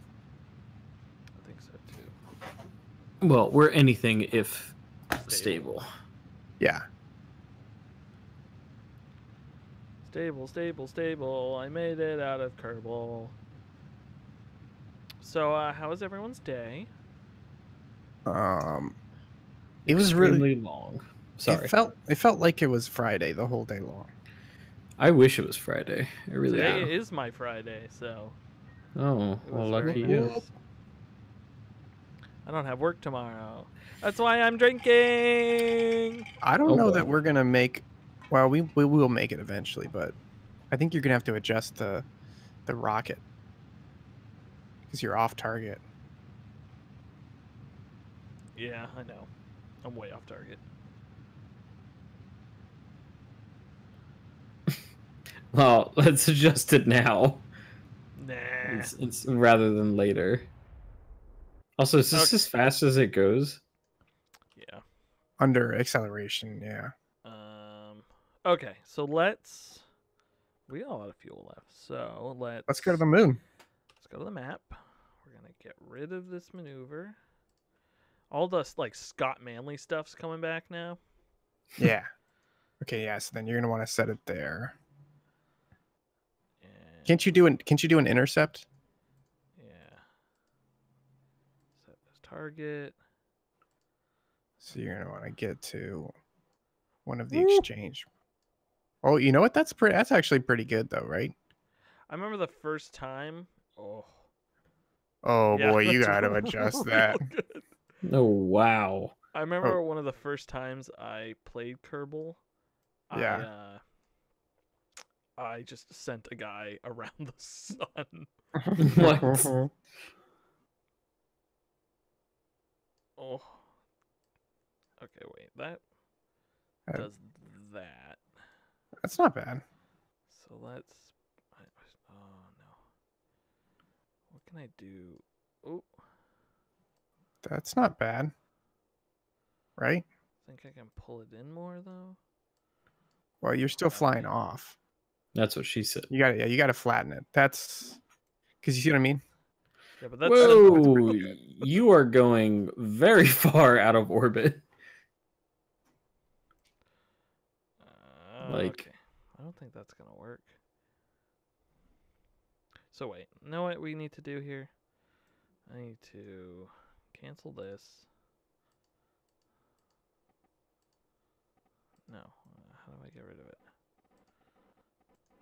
Well, we're anything if stable. stable. Yeah. Stable, stable, stable. I made it out of Kerbal. So, uh, how was everyone's day? Um, it was really long. Sorry. It felt it felt like it was Friday the whole day long. I wish it was Friday. It really Today am. is my Friday, so. Oh, well, lucky you. I don't have work tomorrow. That's why I'm drinking. I don't oh, know boy. that we're gonna make. Well, we we will make it eventually, but I think you're gonna have to adjust the the rocket because you're off target. Yeah, I know. I'm way off target. Well, let's adjust it now. Nah. It's, it's, rather than later. Also, is this okay. as fast as it goes? Yeah. Under acceleration, yeah. Um. Okay, so let's... We all have fuel left, so let's... Let's go to the moon. Let's go to the map. We're going to get rid of this maneuver. All this, like, Scott Manley stuff's coming back now. Yeah. Okay, yeah, so then you're going to want to set it there. And... Can't you do an, can't you do an intercept? Target. So you're gonna want to get to one of the Woo. exchange. Oh, you know what? That's pretty. That's actually pretty good, though, right? I remember the first time. Oh. Oh yeah, boy, you got to adjust that. Oh wow. I remember oh. one of the first times I played Kerbal. Yeah. I, uh, I just sent a guy around the sun. What? Oh, okay. Wait, that uh, does that. That's not bad. So let's. Oh no. What can I do? Oh, that's not bad. Right? I think I can pull it in more though. Well, you're still flying off. That's what she said. You got it. Yeah, you got to flatten it. That's because you see what I mean. Yeah, but that's, whoa, that's you are going very far out of orbit. Uh, like, okay. I don't think that's gonna work. So wait, you know what we need to do here? I need to cancel this. No, how do I get rid of it?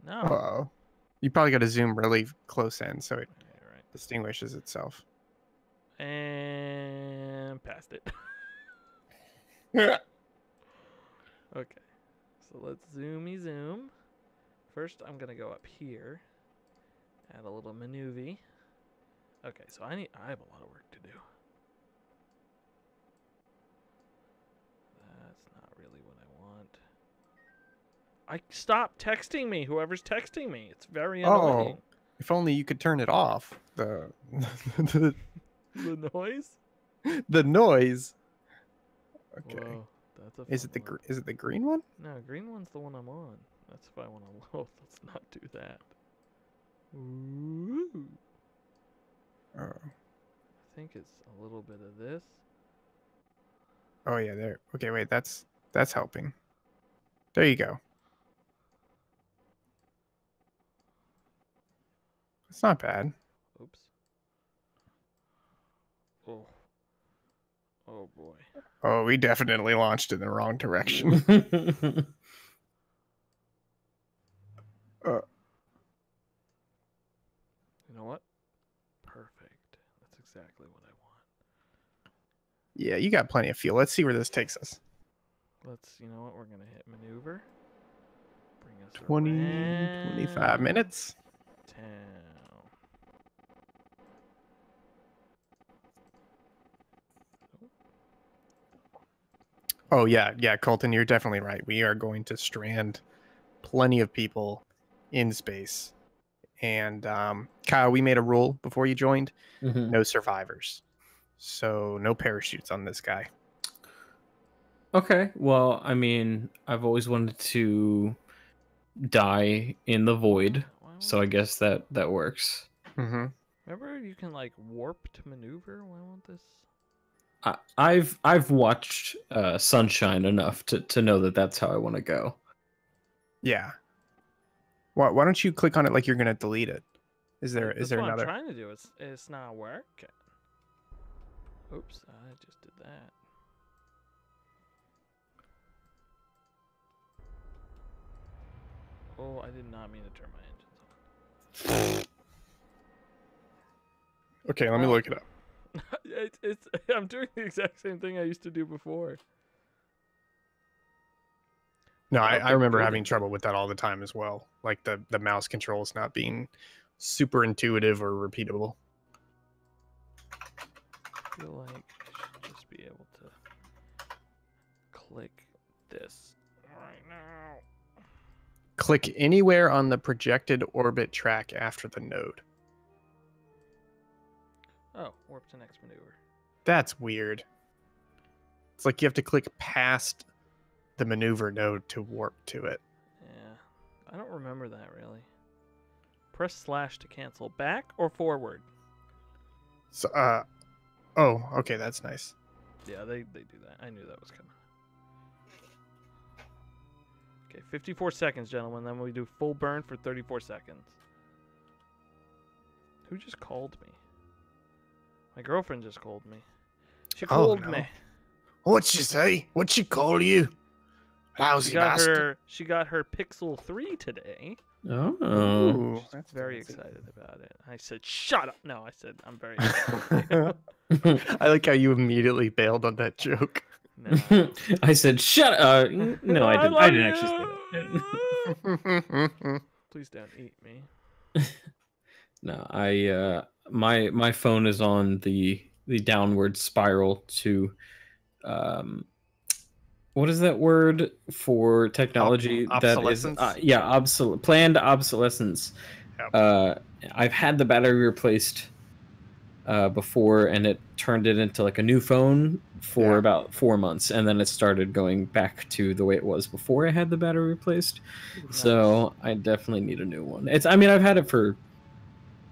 No. Uh-oh. You probably got to zoom really close in so it yeah, right. distinguishes itself. And past it. Okay. So let's zoomy zoom. First, I'm going to go up here. Add a little maneuver. Okay, so I need I have a lot of work to do. That's not really what I want. I stop texting me, whoever's texting me. It's very annoying. Oh, if only you could turn it off. The the, the noise? The noise. Okay. Whoa, that's a is it the one. is it the green one? No, green one's the one I'm on. That's if I want to load. Let's not do that. Ooh. Oh. I think it's a little bit of this. Oh yeah, there. Okay, wait, that's that's helping. There you go. It's not bad. Oops. Oh. Oh boy. Oh, we definitely launched in the wrong direction. uh You know what? Perfect. That's exactly what I want. Yeah, you got plenty of fuel. Let's see where this takes us. Let's, you know what? We're going to hit maneuver. Bring us twenty, twenty-five minutes. ten. Oh, yeah. Yeah, Colton, you're definitely right. We are going to strand plenty of people in space. And um, Kyle, we made a rule before you joined, mm-hmm. no survivors. So no parachutes on this guy. Okay. Well, I mean, I've always wanted to die in the void. So I guess that, that works. Mm-hmm. Remember, you can like warp to maneuver. Why won't this? I, I've, I've watched uh, Sunshine enough to, to know that that's how I want to go. Yeah. Why, why don't you click on it like you're gonna delete it? Is there That's is there what another? I'm trying to do it's it's not working. Oops, I just did that. Oh, I did not mean to turn my engines on. Okay, let me look it up. it's, it's I'm doing the exact same thing I used to do before. No, I, I remember having trouble with that all the time as well. Like the, the mouse controls not being super intuitive or repeatable. I feel like I should just be able to click this right now. Click anywhere on the projected orbit track after the node. Oh, warp to next maneuver. That's weird. It's like you have to click past the maneuver node to warp to it. Yeah, I don't remember that really. Press slash to cancel back or forward. So, uh, oh, okay, that's nice. Yeah, they they do that. I knew that was coming. Okay, fifty-four seconds, gentlemen. Then we do full burn for thirty-four seconds. Who just called me? My girlfriend just called me. She called oh, no. me. What'd she say? What'd she call you? She got, her, she got her Pixel three today. Oh. Ooh, that's very fancy. Excited about it. I said, shut up. No, I said, I'm very excited. I like how you immediately bailed on that joke. No. I said, shut up. No, no I didn't, I I didn't actually say that. Please don't eat me. No, I, uh, my, my phone is on the, the downward spiral to, um, what is that word for technology? Ob that is uh, yeah, obsolete. Planned obsolescence. Yep. Uh, I've had the battery replaced uh, before, and it turned it into like a new phone for yeah. about four months, and then it started going back to the way it was before I had the battery replaced. Nice. So I definitely need a new one. It's. I mean, I've had it for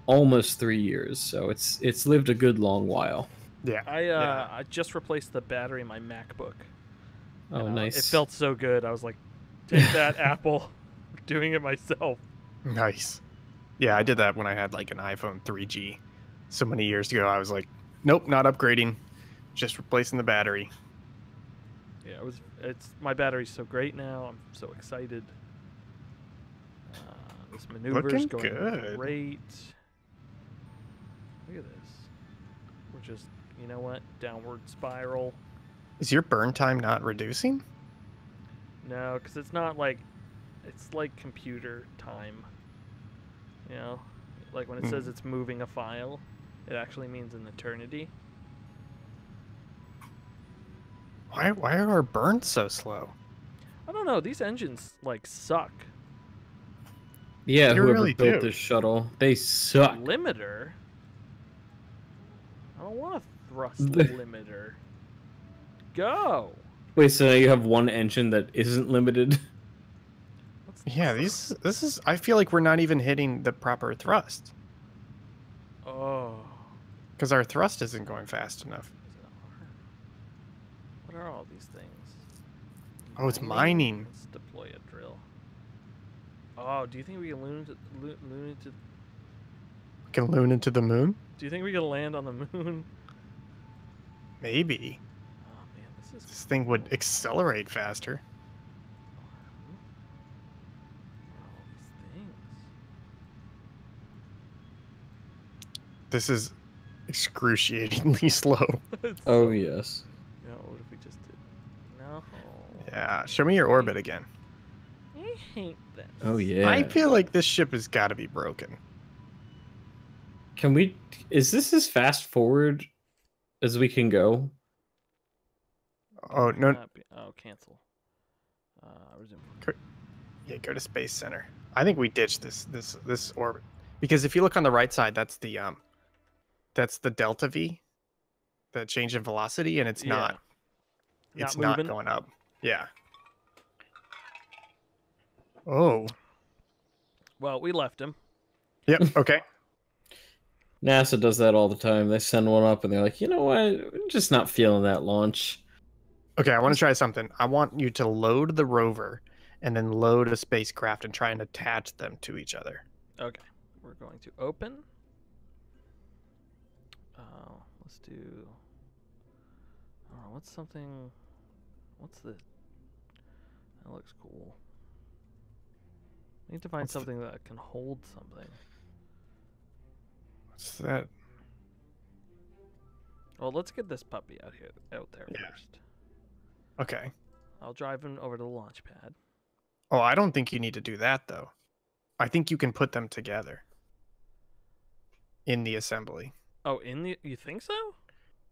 almost three years, so it's it's lived a good long while. Yeah, I uh, yeah. I just replaced the battery in my MacBook. Oh, and, uh, nice! It felt so good. I was like, "Take that, Apple! I'm doing it myself." Nice. Yeah, I did that when I had like an iPhone three G, so many years ago. I was like, "Nope, not upgrading, just replacing the battery." Yeah, it was. It's my battery's so great now. I'm so excited. Uh, this maneuver's going good. Great. Look at this. We're just, you know what? Downward spiral. Is your burn time not reducing? No, because it's not like, it's like computer time. You know, like when it mm. says it's moving a file, it actually means an eternity. Why, why are our burns so slow? I don't know. These engines, like, suck. Yeah, they whoever really built do. this shuttle, they suck. Limiter? I don't want a thrust limiter. Go! Wait, so now you have one engine that isn't limited? Yeah, these, this is... I feel like we're not even hitting the proper thrust. Oh. Because our thrust isn't going fast enough. What are all these things? Oh, it's mining. Let's deploy a drill. Oh, do you think we can loon into... Loon, loon into... We can loon into the moon? Do you think we can land on the moon? Maybe. Oh, man, this is... This thing would accelerate faster. This is excruciatingly slow. Oh, yes. No, what if we just did? No. Yeah, show me your orbit again. I hate this. Oh, yeah. I feel like this ship has got to be broken. Can we... Is this as fast forward as we can go? Oh, no. Be, oh, cancel. Uh, resume. Go, yeah, go to Space Center. I think we ditched this, this, this orbit. Because if you look on the right side, that's the... um. That's the delta V, the change in velocity, and it's yeah. not, it's not, not going up. Yeah. Oh. Well, we left him. Yep. Okay. NASA does that all the time. They send one up, and they're like, you know what? I'm just not feeling that launch. Okay, I want to try something. I want you to load the rover, and then load a spacecraft and try and attach them to each other. Okay. We're going to open. Oh, let's do. Oh, what's something? What's this? That looks cool. I need to find what's something th that can hold something. What's that? Well, let's get this puppy out here, out there yeah. first. Okay. I'll drive him over to the launch pad. Oh, I don't think you need to do that though. I think you can put them together in the assembly. Oh, in the you think so?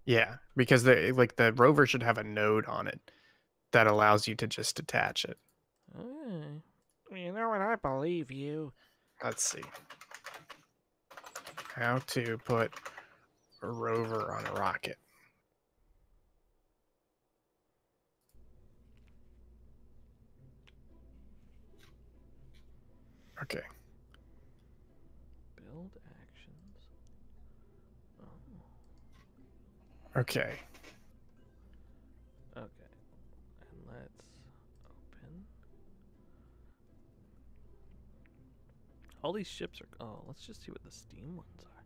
Yeah, because the like the rover should have a node on it that allows you to just attach it. Mm. You know what? I believe you. Let's see how to put a rover on a rocket. Okay. Okay. Okay. And let's open. All these ships are... Oh, let's just see what the Steam ones are.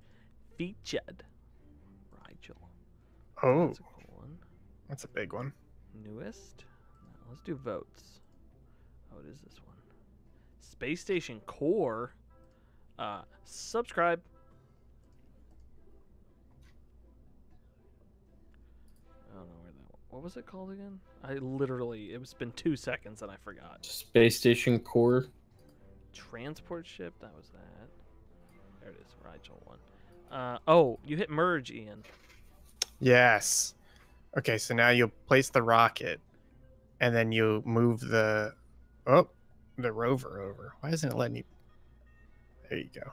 Featured. Rigel. Oh. That's a cool one. That's a big one. Newest. No, let's do votes. Oh, it is this one. Space Station Core. Uh, subscribe. I don't know where that was. What was it called again? I literally, it's been two seconds and I forgot. Space Station Core. Transport ship, that was that. There it is, Rigel one. Uh, oh, you hit merge, Ian. Yes. Okay, so now you'll place the rocket and then you move the, oh, the rover over. Why isn't it letting you? There you go.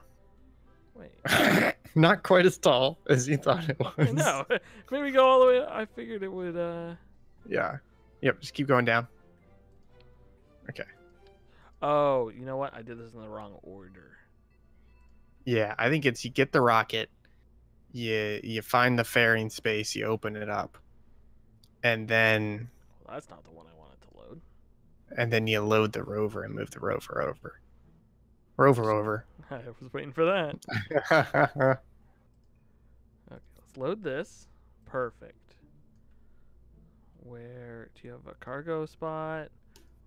Wait. Not quite as tall as you thought it was. No, maybe go all the way. I figured it would. Uh... Yeah. Yep. Just keep going down. Okay. Oh, you know what? I did this in the wrong order. Yeah, I think it's you get the rocket, you you find the fairing space, you open it up, and then well, that's not the one I wanted to load. And then you load the rover and move the rover over. Rover over. I was waiting for that. Okay, let's load this. Perfect. Where do you have a cargo spot?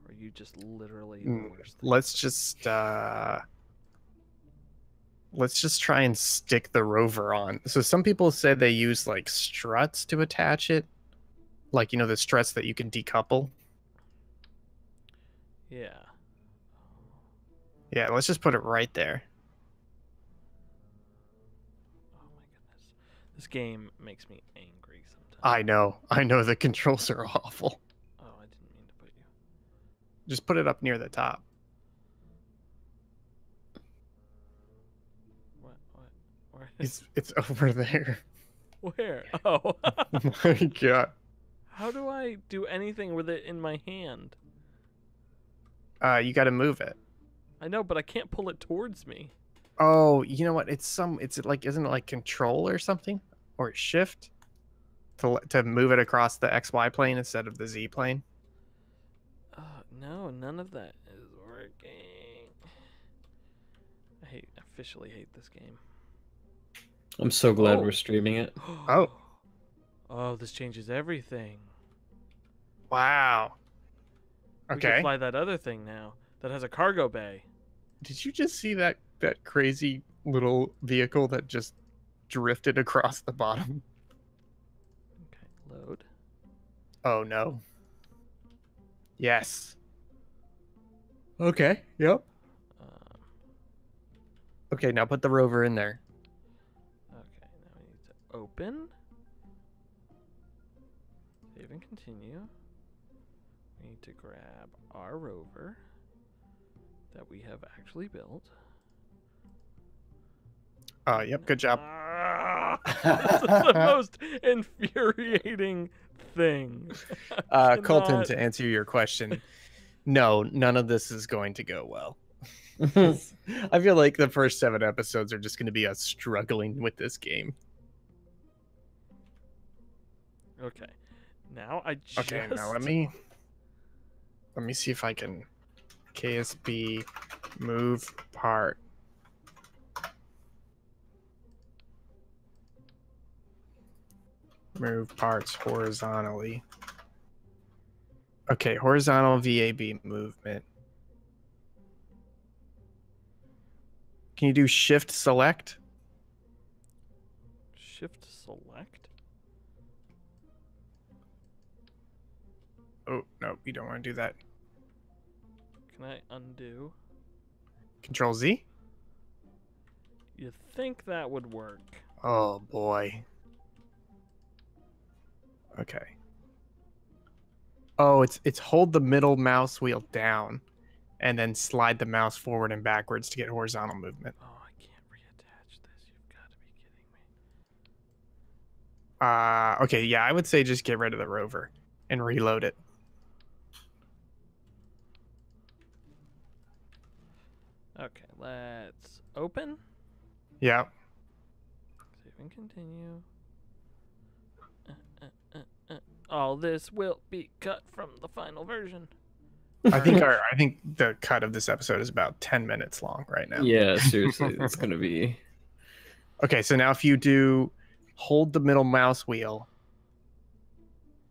Or you just literally mm, let's just uh let's just try and stick the rover on. So some people said they use like struts to attach it. Like, you know, the struts that you can decouple. Yeah. Yeah, let's just put it right there. Oh my goodness. This game makes me angry sometimes. I know. I know the controls are awful. Oh, I didn't mean to put you. Just put it up near the top. What? What? Where? It's, it's over there. Where? Oh. My God. How do I do anything with it in my hand? Uh, you got to move it. I know, but I can't pull it towards me. Oh, you know what? It's some. It's like, isn't it like control or something, or shift, to to move it across the X Y plane instead of the Z plane? Oh, no, none of that is working. I hate. Officially hate this game. I'm so glad oh. we're streaming it. Oh. Oh, this changes everything. Wow. Okay. We can fly that other thing now. That has a cargo bay. Did you just see that that crazy little vehicle that just drifted across the bottom? Okay, load. Oh no. Yes. Okay. Yep. Um, okay, now put the rover in there. Okay, now we need to open. Save and continue. We need to grab our rover that we have actually built. Uh, yep, good job. This is the most infuriating thing. Uh, Colton, to answer your question, no, none of this is going to go well. I feel like the first seven episodes are just going to be us struggling with this game. Okay, now I just... Okay, now let me... Let me see if I can... K S P move part. Move parts horizontally. Okay, horizontal V A B movement. Can you do shift select? Shift select? Oh, no, you don't want to do that. Can I undo? Control Z? You think that would work. Oh, boy. Okay. Oh, it's it's hold the middle mouse wheel down and then slide the mouse forward and backwards to get horizontal movement. Oh, I can't reattach this. You've got to be kidding me. Uh, okay, yeah, I would say just get rid of the rover and reload it. Okay, let's open. Yeah. Save and continue. Uh, uh, uh, uh. All this will be cut from the final version. I think our I think the cut of this episode is about ten minutes long right now. Yeah, seriously, it's gonna be. Okay, so now if you do hold the middle mouse wheel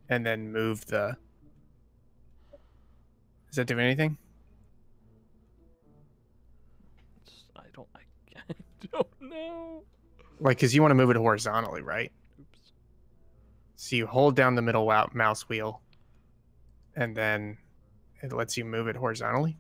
and then move the. Does that do anything? Don't know. Like, because you want to move it horizontally, right? Oops. So you hold down the middle mouse wheel, and then it lets you move it horizontally.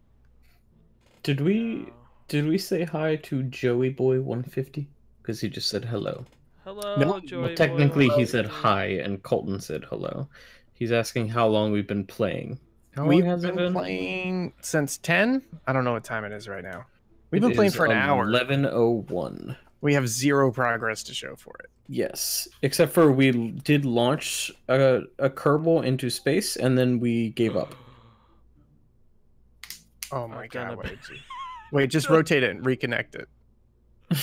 Did we did we say hi to Joey Boy one fifty? Because he just said hello. Hello, no, Joey. Well, technically, Boy. He said hi, and Colton said hello. He's asking how long we've been playing. How we've long been, been playing since ten. I don't know what time it is right now. We've been playing for an hour. eleven oh one. We have zero progress to show for it. Yes, except for we did launch a, a Kerbal into space, and then we gave up. Oh my God! Wait, wait, just rotate it and reconnect it. No.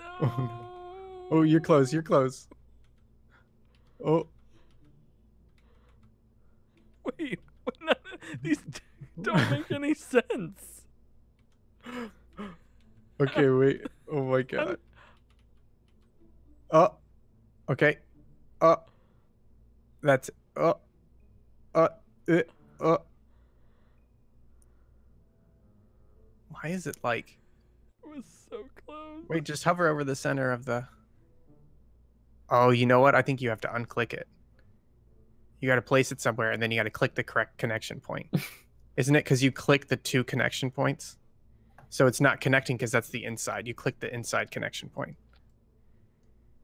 Oh, no. Oh, you're close. You're close. Oh. Wait. Not, these don't make any sense. Okay, wait. Oh, my God. Oh. Okay. Oh. That's it. Oh. Uh, uh, uh. Why is it like? It was so close. Wait, just hover over the center of the. Oh, you know what? I think you have to unclick it. You got to place it somewhere, and then you got to click the correct connection point. Isn't it? Because you click the two connection points. So it's not connecting because that's the inside. You click the inside connection point.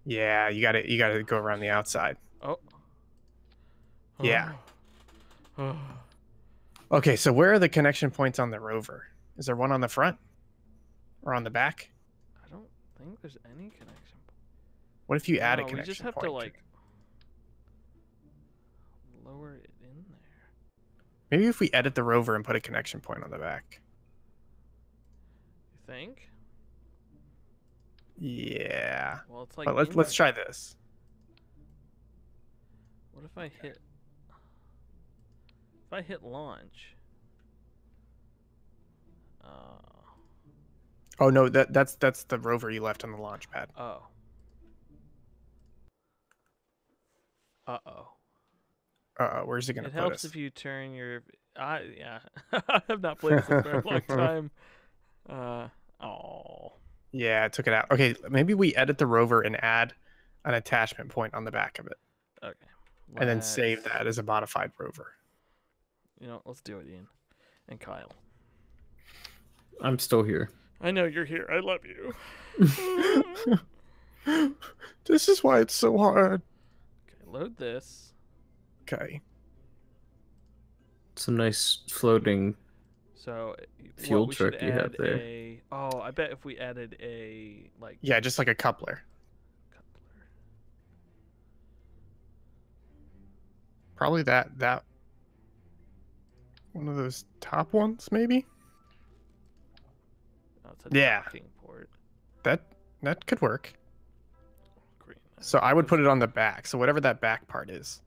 Yeah, you got to you got to go around the outside. Oh. Oh. Yeah. Oh. Okay, so where are the connection points on the rover? Is there one on the front? Or on the back? I don't think there's any connection. What if you add no, a connection point? We just have to, like, lower it in there. Maybe if we edit the rover and put a connection point on the back. You think? Yeah. Well, it's like... But let's, let's try this. What if I hit... If I hit launch... Uh... Oh, no, that that's that's the rover you left on the launch pad. Oh. Uh-oh. Uh-oh, where's it going to put us? It helps if you turn your... I, yeah, I have not played this for a long time. Uh, oh. Yeah, I took it out. Okay, maybe we edit the rover and add an attachment point on the back of it. Okay. Let's... And then save that as a modified rover. You know, let's do it, Ian. And Kyle. I'm still here. I know you're here. I love you. This is why it's so hard. Okay, load this. Okay. Some nice floating so fuel trick you have there. A, oh, I bet if we added a like yeah, just like a coupler. Coupler. Probably that that one of those top ones, maybe. Yeah, port. that that could work. Green. So I would put it on the back. So whatever that back part is,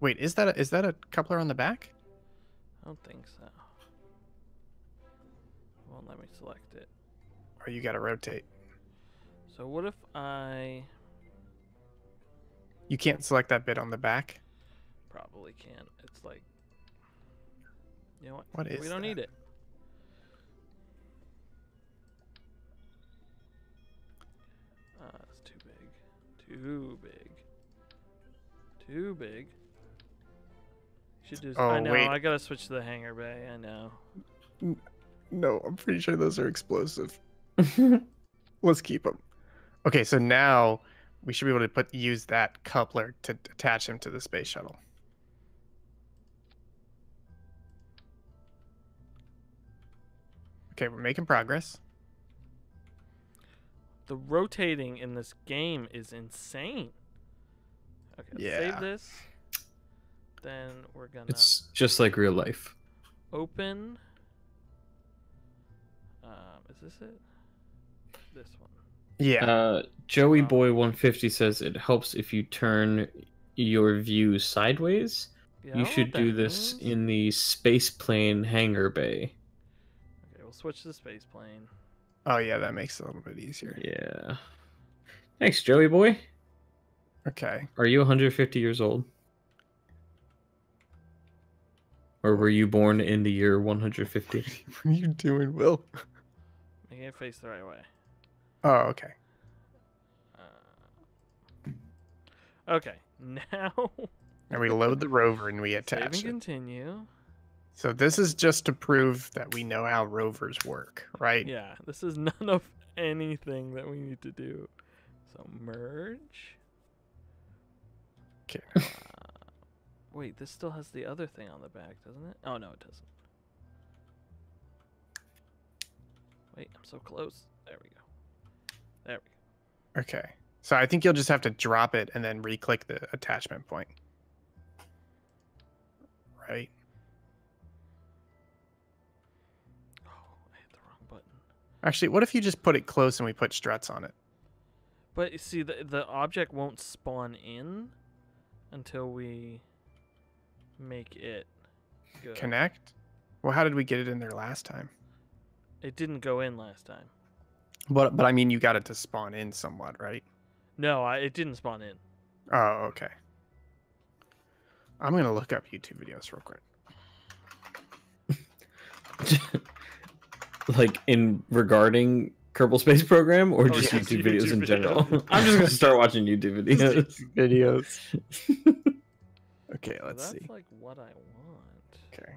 wait, is that a, is that a coupler on the back? I don't think so. Well, let me select it. Or you got to rotate. So what if I? You can't select that bit on the back. Probably can't. It's like, you know what? What is? We don't that? need it. Too big. Too big. Should do. Oh, I know. Wait. I gotta switch to the hangar bay. I know. No, I'm pretty sure those are explosive. Let's keep them. Okay, so now we should be able to put use that coupler to attach him to the space shuttle. Okay, we're making progress. The rotating in this game is insane. Okay, yeah. Save this. Then we're gonna. It's just like real life. Open. Um, is this it? This one. Yeah. Uh, Joey um, Boy one fifty says it helps if you turn your view sideways. Yeah, you should do this means. in the space plane hangar bay. Okay, we'll switch to the space plane. Oh, yeah, that makes it a little bit easier. Yeah. Thanks, Joey Boy. Okay. Are you one hundred fifty years old? Or were you born in the year one hundred fifty? What are you doing, Will? Making it face the right way. Oh, okay. Uh, okay, now... And we load the rover and we attach Save and continue. It. So this is just to prove that we know how rovers work, right? Yeah, this is none of anything that we need to do. So merge. Okay. Uh, wait, this still has the other thing on the back, doesn't it? Oh, no, it doesn't. Wait, I'm so close. There we go. There we go. Okay. So I think you'll just have to drop it and then re-click the attachment point. Right? Actually, what if you just put it close and we put struts on it? But you see, the, the object won't spawn in until we make it go. Connect? Well, how did we get it in there last time? It didn't go in last time. But, but I mean, you got it to spawn in somewhat, right? No, I, it didn't spawn in. Oh, okay. I'm going to look up YouTube videos real quick. Like, in regarding Kerbal Space Program, or oh, just yes, YouTube, YouTube videos YouTube in general? Video. I'm just going to start watching YouTube videos. videos. Okay, let's That's see. That's, like, what I want. Okay.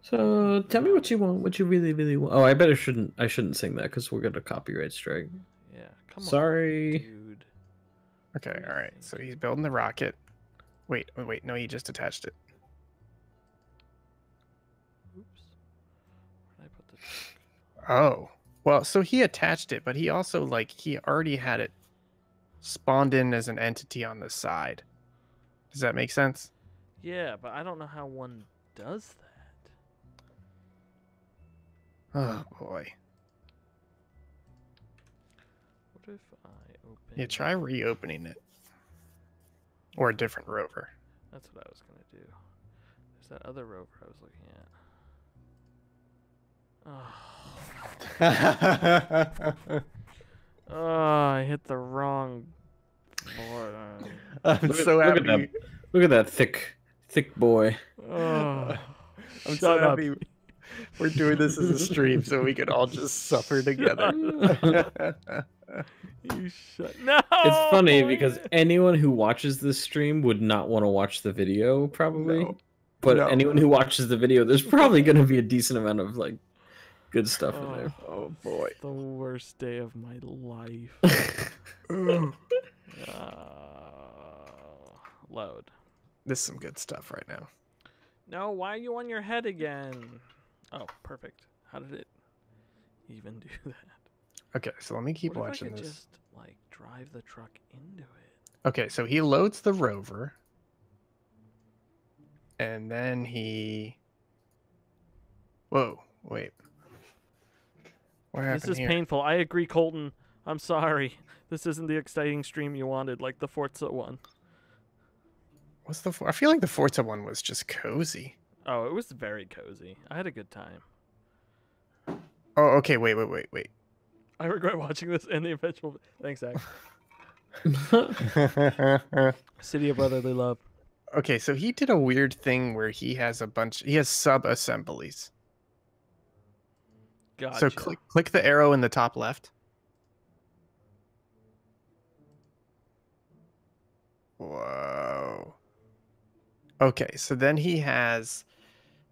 So, tell me what you want, what you really, really want. Oh, I better shouldn't, I shouldn't sing that, because we'll get a copyright strike. Yeah, come Sorry. on, dude. Okay, all right. So, he's building the rocket. Wait, wait, no, he just attached it. Oops. Where did I put the... Oh, well, so he attached it, but he also, like, he already had it spawned in as an entity on the side. Does that make sense? Yeah, but I don't know how one does that. Oh, boy. What if I open... Yeah, try reopening it. Or a different rover. That's what I was going to do. There's that other rover I was looking at. Oh, oh I hit the wrong board. I'm look so at, happy. Look at, that, look at that thick, thick boy. Oh, I'm so happy up. We're doing this as a stream so we could all just suffer together. You shut no. It's funny because anyone who watches this stream would not want to watch the video, probably. No. But no. anyone who watches the video, there's probably going to be a decent amount of like good stuff oh, in there. Oh boy! The worst day of my life. uh, load. This is some good stuff right now. No, why are you on your head again? Oh, perfect. How did it even do that? Okay, so let me keep what watching if I could this. Just like drive the truck into it. Okay, so he loads the rover, and then he. Whoa! Wait. What happened here? This is painful. I agree, Colton. I'm sorry. This isn't the exciting stream you wanted, like the Forza one. What's the? I feel like the Forza one was just cozy. Oh, it was very cozy. I had a good time. Oh, okay. Wait, wait, wait, wait. I regret watching this and the eventual... Thanks, Zach. City of Brotherly Love. Okay, so he did a weird thing where he has a bunch... He has sub-assemblies. Gotcha. So click, click the arrow in the top left. Whoa. Okay, so then he has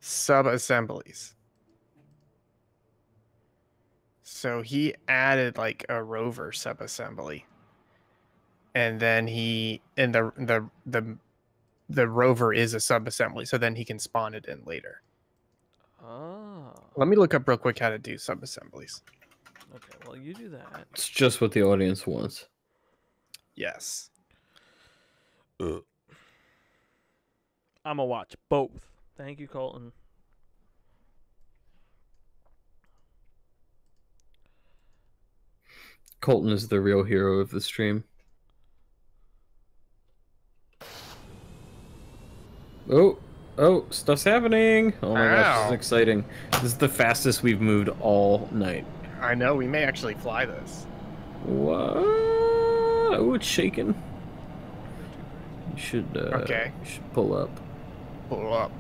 sub-assemblies. So he added like a rover subassembly, and then he and the the the the rover is a subassembly. So then he can spawn it in later. Oh. Let me look up real quick how to do subassemblies. Okay, well you do that. It's just what the audience wants. Yes. Ugh. I'm gonna watch both. Thank you, Colton. Colton is the real hero of the stream. Oh, oh, stuff's happening. Oh my Ow. gosh, this is exciting. This is the fastest we've moved all night. I know, we may actually fly this. What? Oh, it's shaking. You should, uh, okay. you should pull up. Pull up.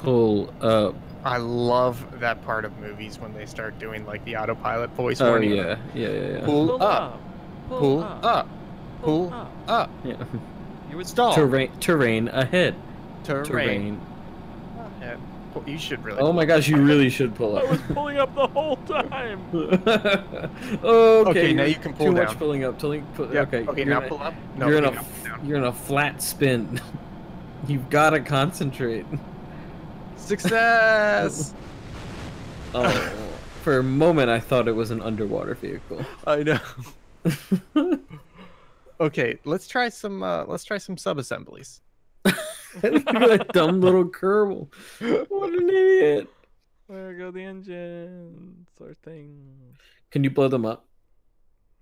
Pull up. I love that part of movies when they start doing like the autopilot voice oh, warning. Oh yeah. yeah, yeah, yeah. Pull, pull up. up, pull up, pull up. up. Yeah. You would stall. Terrain, terrain ahead. Terrain. terrain. ahead. You should really. Oh my gosh, you really should pull up. I was pulling up the whole time. okay, okay. Now you can pull too down. Too much pulling up. Till you pull, yep. Okay. Okay. Now pull up. No, you're in a you're in a flat spin. You've got to concentrate. Success! Oh, for a moment I thought it was an underwater vehicle. I know. Okay, let's try some. Uh, let's try some sub-assemblies. That dumb little Kerbal. What an idiot! There go the engines or things. Can you blow them up?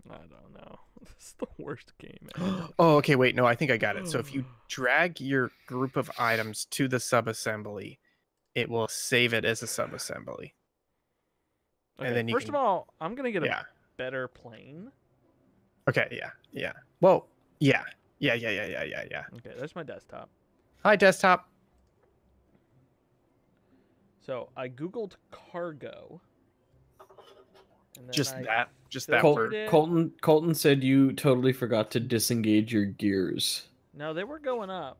I don't know. This is the worst game ever. Oh, okay. Wait, no, I think I got it. So if you drag your group of items to the subassembly, it will save it as a subassembly. Okay, and then you first can... of all, I'm gonna get a yeah. better plane. Okay. Yeah. Yeah. Whoa. Yeah. Yeah. Yeah. Yeah. Yeah. Yeah. Yeah. Okay. There's my desktop. Hi, desktop. So I googled cargo. And then just I that. Just that word. It. Colton. Colton said you totally forgot to disengage your gears. No, they were going up.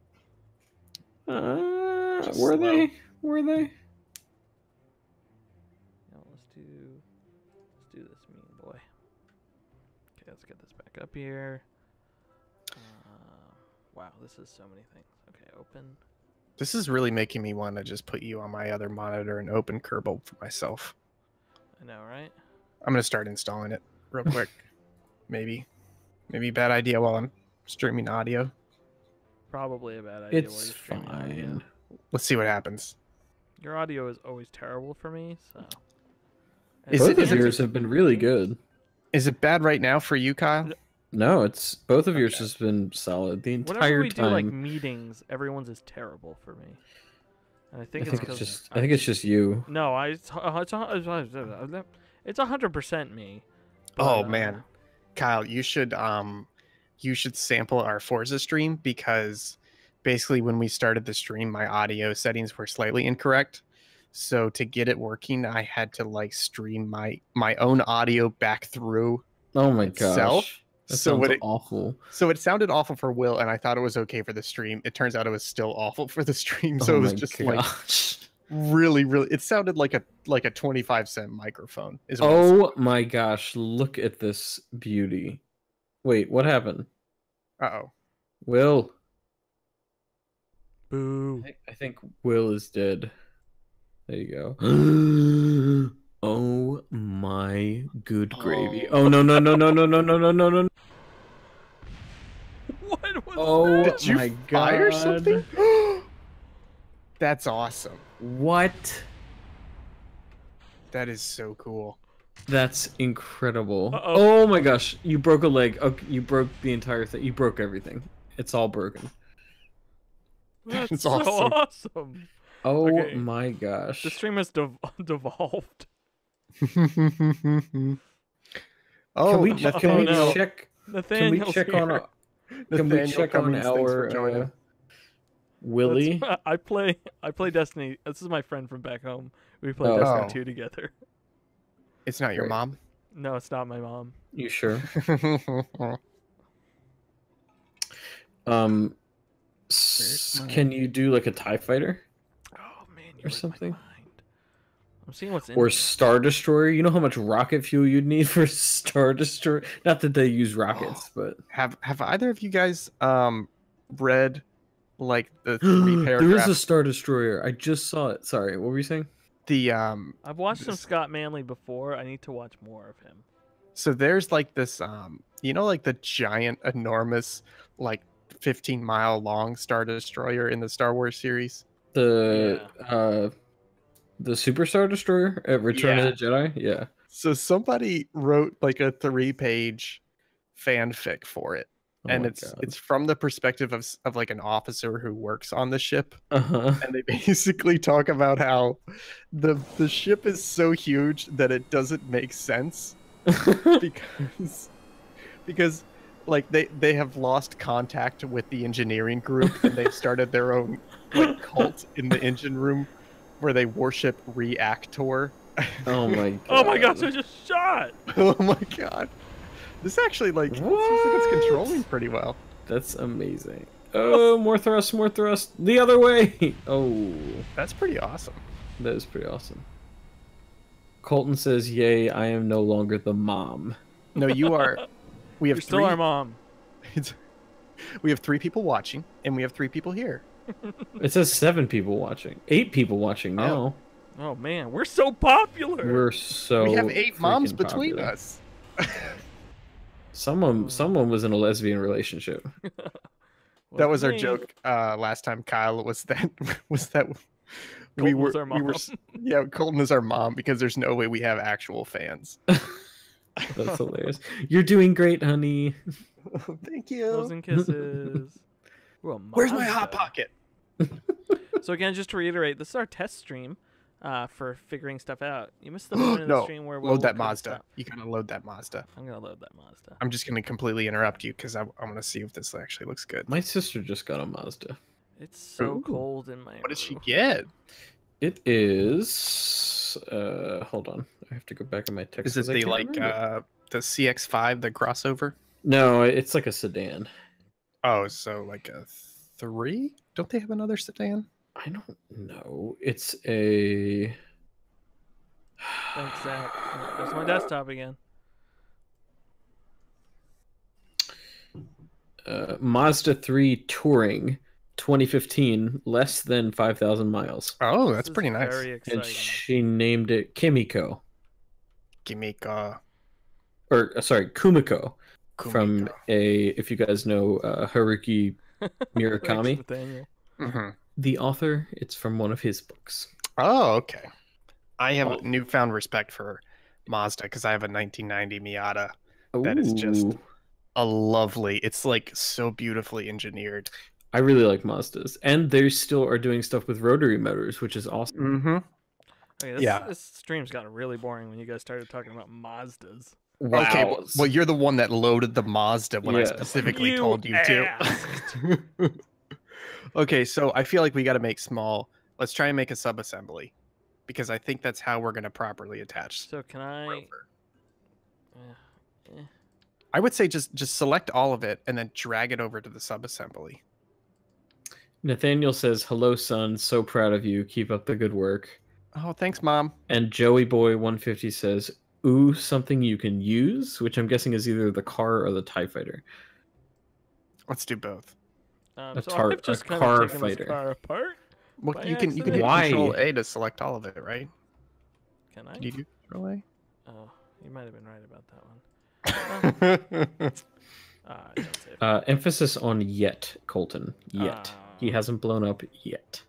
Uh, just were slow. they? Were they? Now let's do. Let's do this, mean boy. Okay, let's get this back up here. Uh, wow, this is so many things. Okay, open. This is really making me want to just put you on my other monitor and open Kerbal for myself. I know, right? I'm going to start installing it real quick. Maybe. Maybe bad idea while I'm streaming audio. Probably a bad idea it's while you're streaming fine. audio. Let's see what happens. Your audio is always terrible for me, so... Is both it, of yours have been really good. Is it bad right now for you, Kyle? No, it's both of yours okay. has been solid the entire Whenever we time. Do like meetings, everyone's is terrible for me. And I think I it's, think it's just I, I think it's just you. No, I it's it's a hundred percent me. But, oh man, uh, Kyle, you should um, you should sample our Forza stream because basically when we started the stream, my audio settings were slightly incorrect. So to get it working, I had to like stream my my own audio back through. Oh my itself. gosh. That so sounds it, awful. So it sounded awful for Will, and I thought it was okay for the stream. It turns out it was still awful for the stream. So oh it was just gosh. like really, really. It sounded like a like a twenty-five cent microphone. Is what oh my gosh! Look at this beauty. Wait, what happened? Uh oh, Will. Boo! I think, I think Will is dead. There you go. Oh my good gravy! Oh, oh no no no no no no no no no no! What was oh, that? Did you my fire God. something? That's awesome! What? That is so cool. That's incredible! Uh-oh. Oh my gosh! You broke a leg. Okay, you broke the entire thing. You broke everything. It's all broken. That's, That's so awesome. awesome. Oh okay. my gosh! The stream has dev devolved. oh, can we, oh can we no. check? Can we check on? Our, can we check on our uh, Willie? That's, I play. I play Destiny. This is my friend from back home. We play oh. Destiny two together. It's not your Wait. mom. No, it's not my mom. You sure? um, can you do like a TIE fighter? Oh man, you're or something. I'm seeing what's in or Star Destroyer. You know how much rocket fuel you'd need for Star Destroyer? Not that they use rockets, oh, but have have either of you guys um read like the three paragraphs? There is a Star Destroyer. I just saw it. Sorry, what were you saying? The um I've watched some Scott Manley before. I need to watch more of him. So there's like this um you know like the giant enormous like fifteen mile long Star Destroyer in the Star Wars series? The yeah. uh The Super Star Destroyer at Return yeah. of the Jedi? Yeah. So somebody wrote like a three-page fanfic for it. Oh and it's God. it's from the perspective of, of like an officer who works on the ship. Uh-huh. And they basically talk about how the the ship is so huge that it doesn't make sense. because because like they, they have lost contact with the engineering group and they've started their own like cult in the engine room. Where they worship reactor. Oh my god. Oh my gosh, I just shot! Oh my god. This actually like what? Seems like it's controlling pretty well. That's amazing. Oh, more thrust, more thrust. The other way! Oh. That's pretty awesome. That is pretty awesome. Colton says, yay, I am no longer the mom. No, you are. We have You're three... still our mom. We have three people watching, and we have three people here. It says seven people watching, eight people watching now. Oh, oh man, we're so popular. We're so we have eight moms between popular. us. someone, someone was in a lesbian relationship. That was our joke uh, last time, Kyle. Was that was that we were, our mom. we were, yeah, Colton is our mom because there's no way we have actual fans. That's hilarious. You're doing great, honey. Oh, thank you. Loves and kisses. Where's my hot pocket? So again, just to reiterate, this is our test stream uh, for figuring stuff out. You missed the point of no. the stream where we we'll load that Mazda. You gotta load that Mazda. I'm gonna load that Mazda. I'm just gonna completely interrupt you because I I want to see if this actually looks good. My sister just got a Mazda. It's so Ooh. cold in my. What room. did she get? It is. Uh, hold on, I have to go back in my text. Is it the like uh, the C X five, the crossover? No, it's like a sedan. Oh, so like a three? Don't they have another sedan? I don't know. It's a. Thanks, Zach. There's my desktop again. Uh, Mazda three Touring, twenty fifteen, less than five thousand miles. Oh, that's pretty nice. Very exciting. And she named it Kimiko. Kimiko. Or, sorry, Kumiko. Kumiko. From a, if you guys know, uh, Haruki Murakami. Mm-hmm. The author, it's from one of his books. Oh, okay. I have oh. a newfound respect for Mazda because I have a nineteen ninety Miata that Ooh. is just a lovely, it's like so beautifully engineered. I really like Mazdas. And they still are doing stuff with rotary motors, which is awesome. Mm-hmm. Okay, this, yeah. this stream's gotten really boring when you guys started talking about Mazdas. Wow. Okay, well, you're the one that loaded the Mazda when yeah. I specifically you told you asked. to. Okay, so I feel like we got to make small. Let's try and make a sub-assembly, because I think that's how we're going to properly attach. So can I? Uh, eh. I would say just just select all of it and then drag it over to the sub-assembly. Nathaniel says, "Hello, son. So proud of you. Keep up the good work." Oh, thanks, Mom. And Joey Boy one fifty says, "Ooh, something you can use," which I'm guessing is either the car or the TIE fighter. Let's do both. Um, a, so tar, a car fighter. Car apart well, you can accident. you can hit Control A to select all of it, right? Can I? Did you do Control A? Oh, you might have been right about that one. uh, uh, emphasis on yet, Colton. Yet uh, he hasn't blown up yet.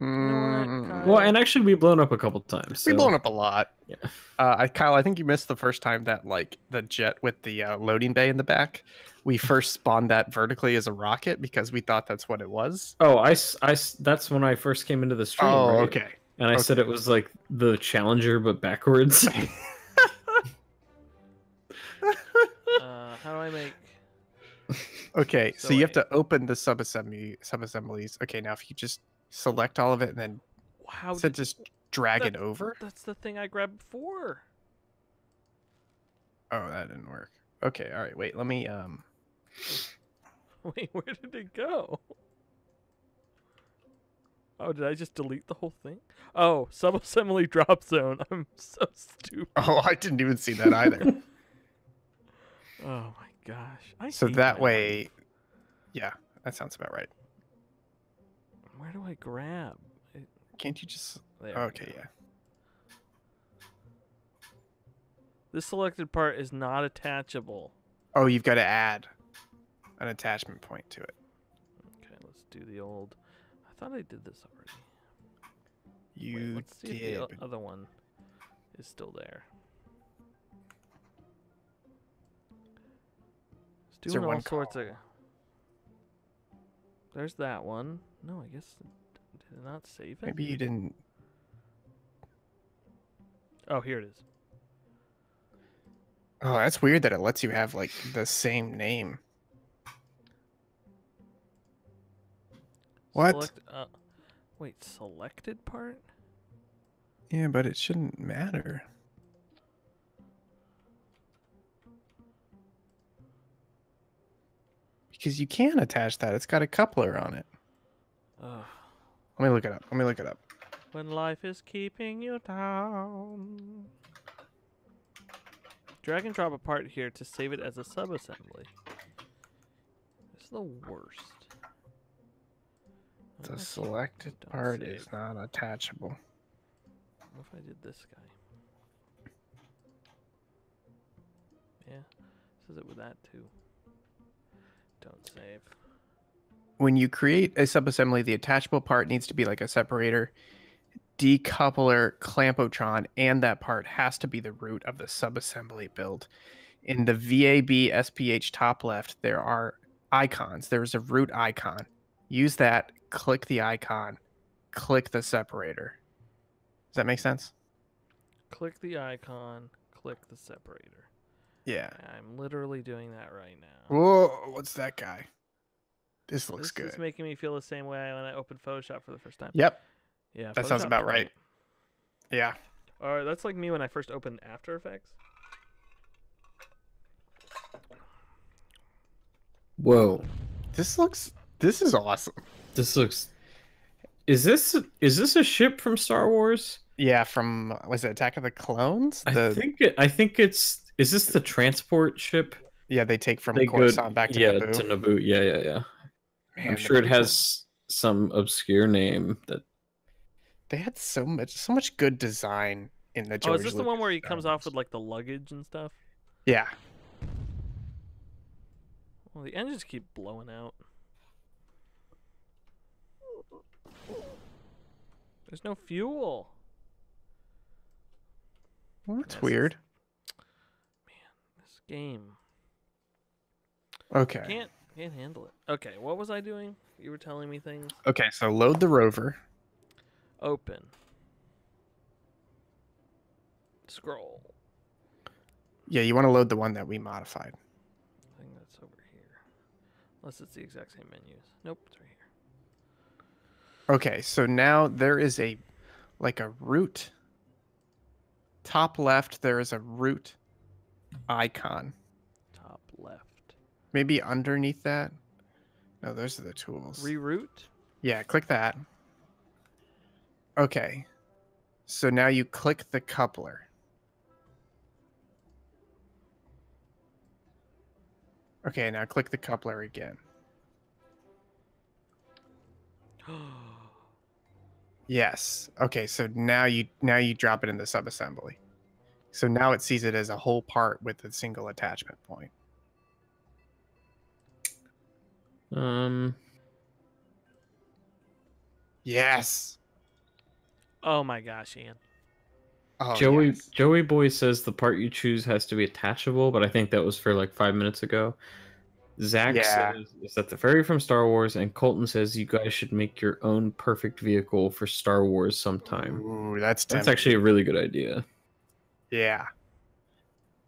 Mm. Well, and actually, we've blown up a couple times. So. We've blown up a lot. Yeah. Uh, I, Kyle, I think you missed the first time that like the jet with the uh, loading bay in the back. We first spawned that vertically as a rocket because we thought that's what it was. Oh, I, I, that's when I first came into the stream. Oh, right? okay. And I okay. said it was like the Challenger, but backwards. uh, how do I make... Okay, so, so you wait. have to open the sub-assembly, sub-assemblies. Okay, now if you just select all of it and then wow, so just drag that, it over. That's the thing I grabbed before. Oh, that didn't work. Okay, all right, wait, let me... um. Wait, where did it go? Oh, did I just delete the whole thing? Oh, sub-assembly drop zone. I'm so stupid. Oh, I didn't even see that either. Oh, my gosh. I so that my way... Life. Yeah, that sounds about right. Where do I grab? It... Can't you just... There okay, yeah. This selected part is not attachable. Oh, you've got to add an attachment point to it. Okay, let's do the old... I thought I did this already. You Wait, let's did. See if the other one is still there. It's doing is there all one sorts call? of... There's that one. No, I guess... Did it not save it? Maybe you didn't... Oh, here it is. Oh, that's weird that it lets you have, like, the same name. What? Select, uh, wait, selected part? Yeah, but it shouldn't matter. Because you can attach that. It's got a coupler on it. Ugh. Let me look it up. Let me look it up. When life is keeping you down... Drag and drop a part here to save it as a sub-assembly. It's the worst. The selected part is not attachable. What if I did this guy? Yeah, this is it with that too. Don't save. When you create a sub-assembly, the attachable part needs to be like a separator decoupler clampotron and that part has to be the root of the subassembly build. In the V A B S P H top left, there are icons. There's a root icon. Use that, click the icon, click the separator. Does that make sense? Click the icon, click the separator. Yeah. I'm literally doing that right now. Whoa, what's that guy? This looks this good. This is making me feel the same way when I opened Photoshop for the first time. Yep. Yeah. That Photoshop sounds about right. Yeah. All right, that's like me when I first opened After Effects. Whoa. This looks this is awesome. This looks Is this is this a ship from Star Wars? Yeah, from was it Attack of the Clones? The... I think it, I think it's is this the transport ship? Yeah, they take from they Coruscant go, back to yeah, Naboo. To Naboo. Yeah, yeah, yeah. Man, I'm sure it has some obscure name that they had so much so much good design in the George Oh, is this Lucas the one where he comes off with like the luggage and stuff? Yeah. Well, the engines keep blowing out. There's no fuel. Well, that's this weird. Is... Man, this game. Okay. Can't can't handle it. Okay, what was I doing? You were telling me things. Okay, so load the rover. Open. Scroll. Yeah, you want to load the one that we modified. I think that's over here. Unless it's the exact same menus. Nope, it's right here. Okay, so now there is a, like a root. Top left, there is a root icon. Top left. Maybe underneath that? No, those are the tools. Reroute? Yeah, click that. Okay. So now you click the coupler. Okay, now click the coupler again. Yes. Okay, so now you now you drop it in the subassembly. So now it sees it as a whole part with a single attachment point. Um. Yes. Oh my gosh, Ian. Oh, Joey yes. Joey Boy says the part you choose has to be attachable, but I think that was for like five minutes ago. Zach yeah. says, is that the ferry from Star Wars? And Colton says, you guys should make your own perfect vehicle for Star Wars sometime. Ooh, that's that's actually a really good idea. Yeah.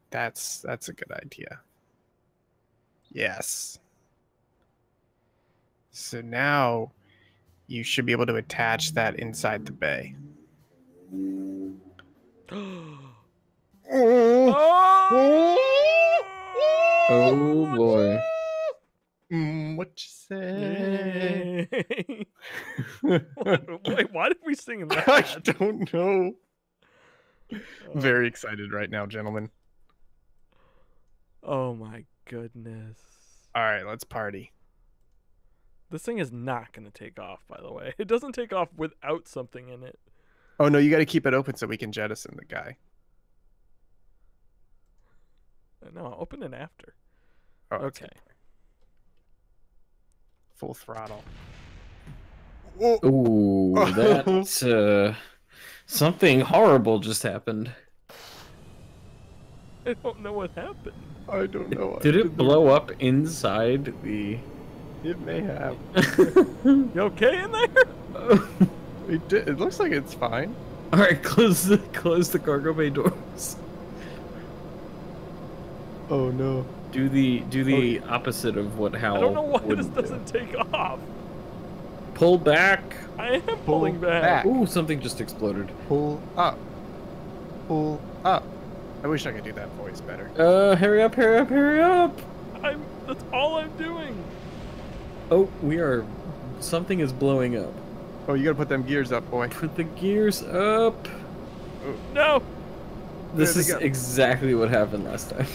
That's that's a good idea. Yes. So now you should be able to attach that inside the bay. oh. Oh. oh boy. Mm, what you say? Wait, why did we sing that? I don't know. Oh. Very excited right now, gentlemen. Oh my goodness. All right, let's party. This thing is not going to take off, by the way. It doesn't take off without something in it. Oh no, you got to keep it open so we can jettison the guy. No, I'll open it after. Oh, okay. Full throttle. Whoa. Ooh, that's uh, something horrible just happened. I don't know what happened. I don't know. Did it blow up inside the? It may have. You okay in there? It did. It looks like it's fine. All right, close the close the cargo bay doors. Oh no. Do the do the oh. opposite of what Hal. I don't know why this doesn't do. take off. Pull back. I am Pull pulling back. back. Ooh, something just exploded. Pull up. Pull up. I wish I could do that voice better. Uh, hurry up, hurry up, hurry up. I'm that's all I'm doing. Oh, we are something is blowing up. Oh, you gotta put them gears up, boy. Put the gears up. Oh. No. This is go. exactly what happened last time.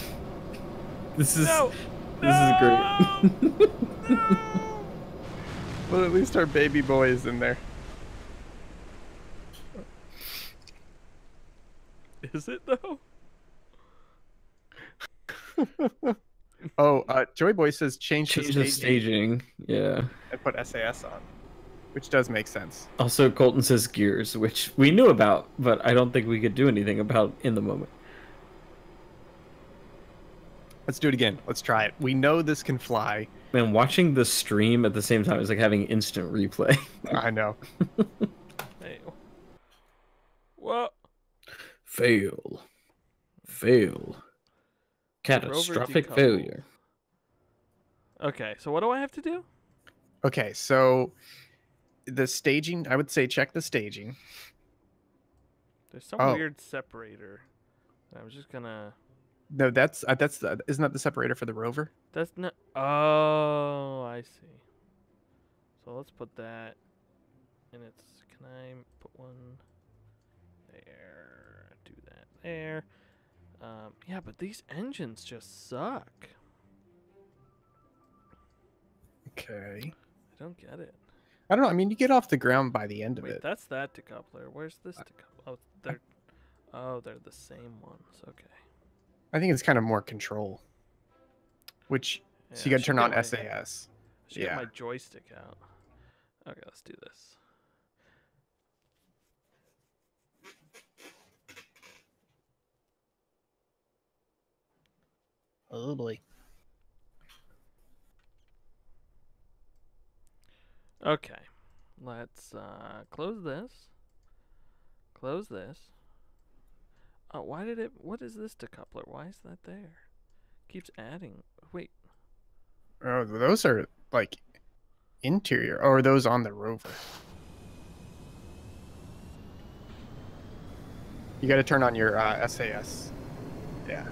This is no. this no. is great. no. Well, at least our baby boy is in there. Is it though? oh, uh, Joy Boy says change, change the staging. the staging. Yeah. And put S A S on. which does make sense. Also, Colton says gears, which we knew about, but I don't think we could do anything about in the moment. Let's do it again. Let's try it. We know this can fly. Man, watching the stream at the same time is like having instant replay. I know. Fail. What? Fail. Fail. Catastrophic failure. Okay, so what do I have to do? Okay, so the staging, I would say check the staging. There's some oh. weird separator. I was just gonna... No, that's uh, that's uh, isn't that the separator for the rover? That's not. Oh, I see. So let's put that, and it's. Can I put one there? Do that there. Um, yeah, but these engines just suck. Okay. I don't get it. I don't know. I mean, you get off the ground by the end Wait, of it. That's that decoupler. Where's this decoupler? Oh, they're. Oh, they're the same ones. Okay. I think it's kind of more control, which yeah, so you got to turn on my, S A S. I should yeah. get my joystick out. Okay, let's do this. Oh boy. Okay, let's uh, close this. Close this. Oh, why did it... What is this decoupler? Why is that there? Keeps adding... Wait. Oh, those are, like, interior. Or are those on the rover? You gotta turn on your uh, S A S. Yeah.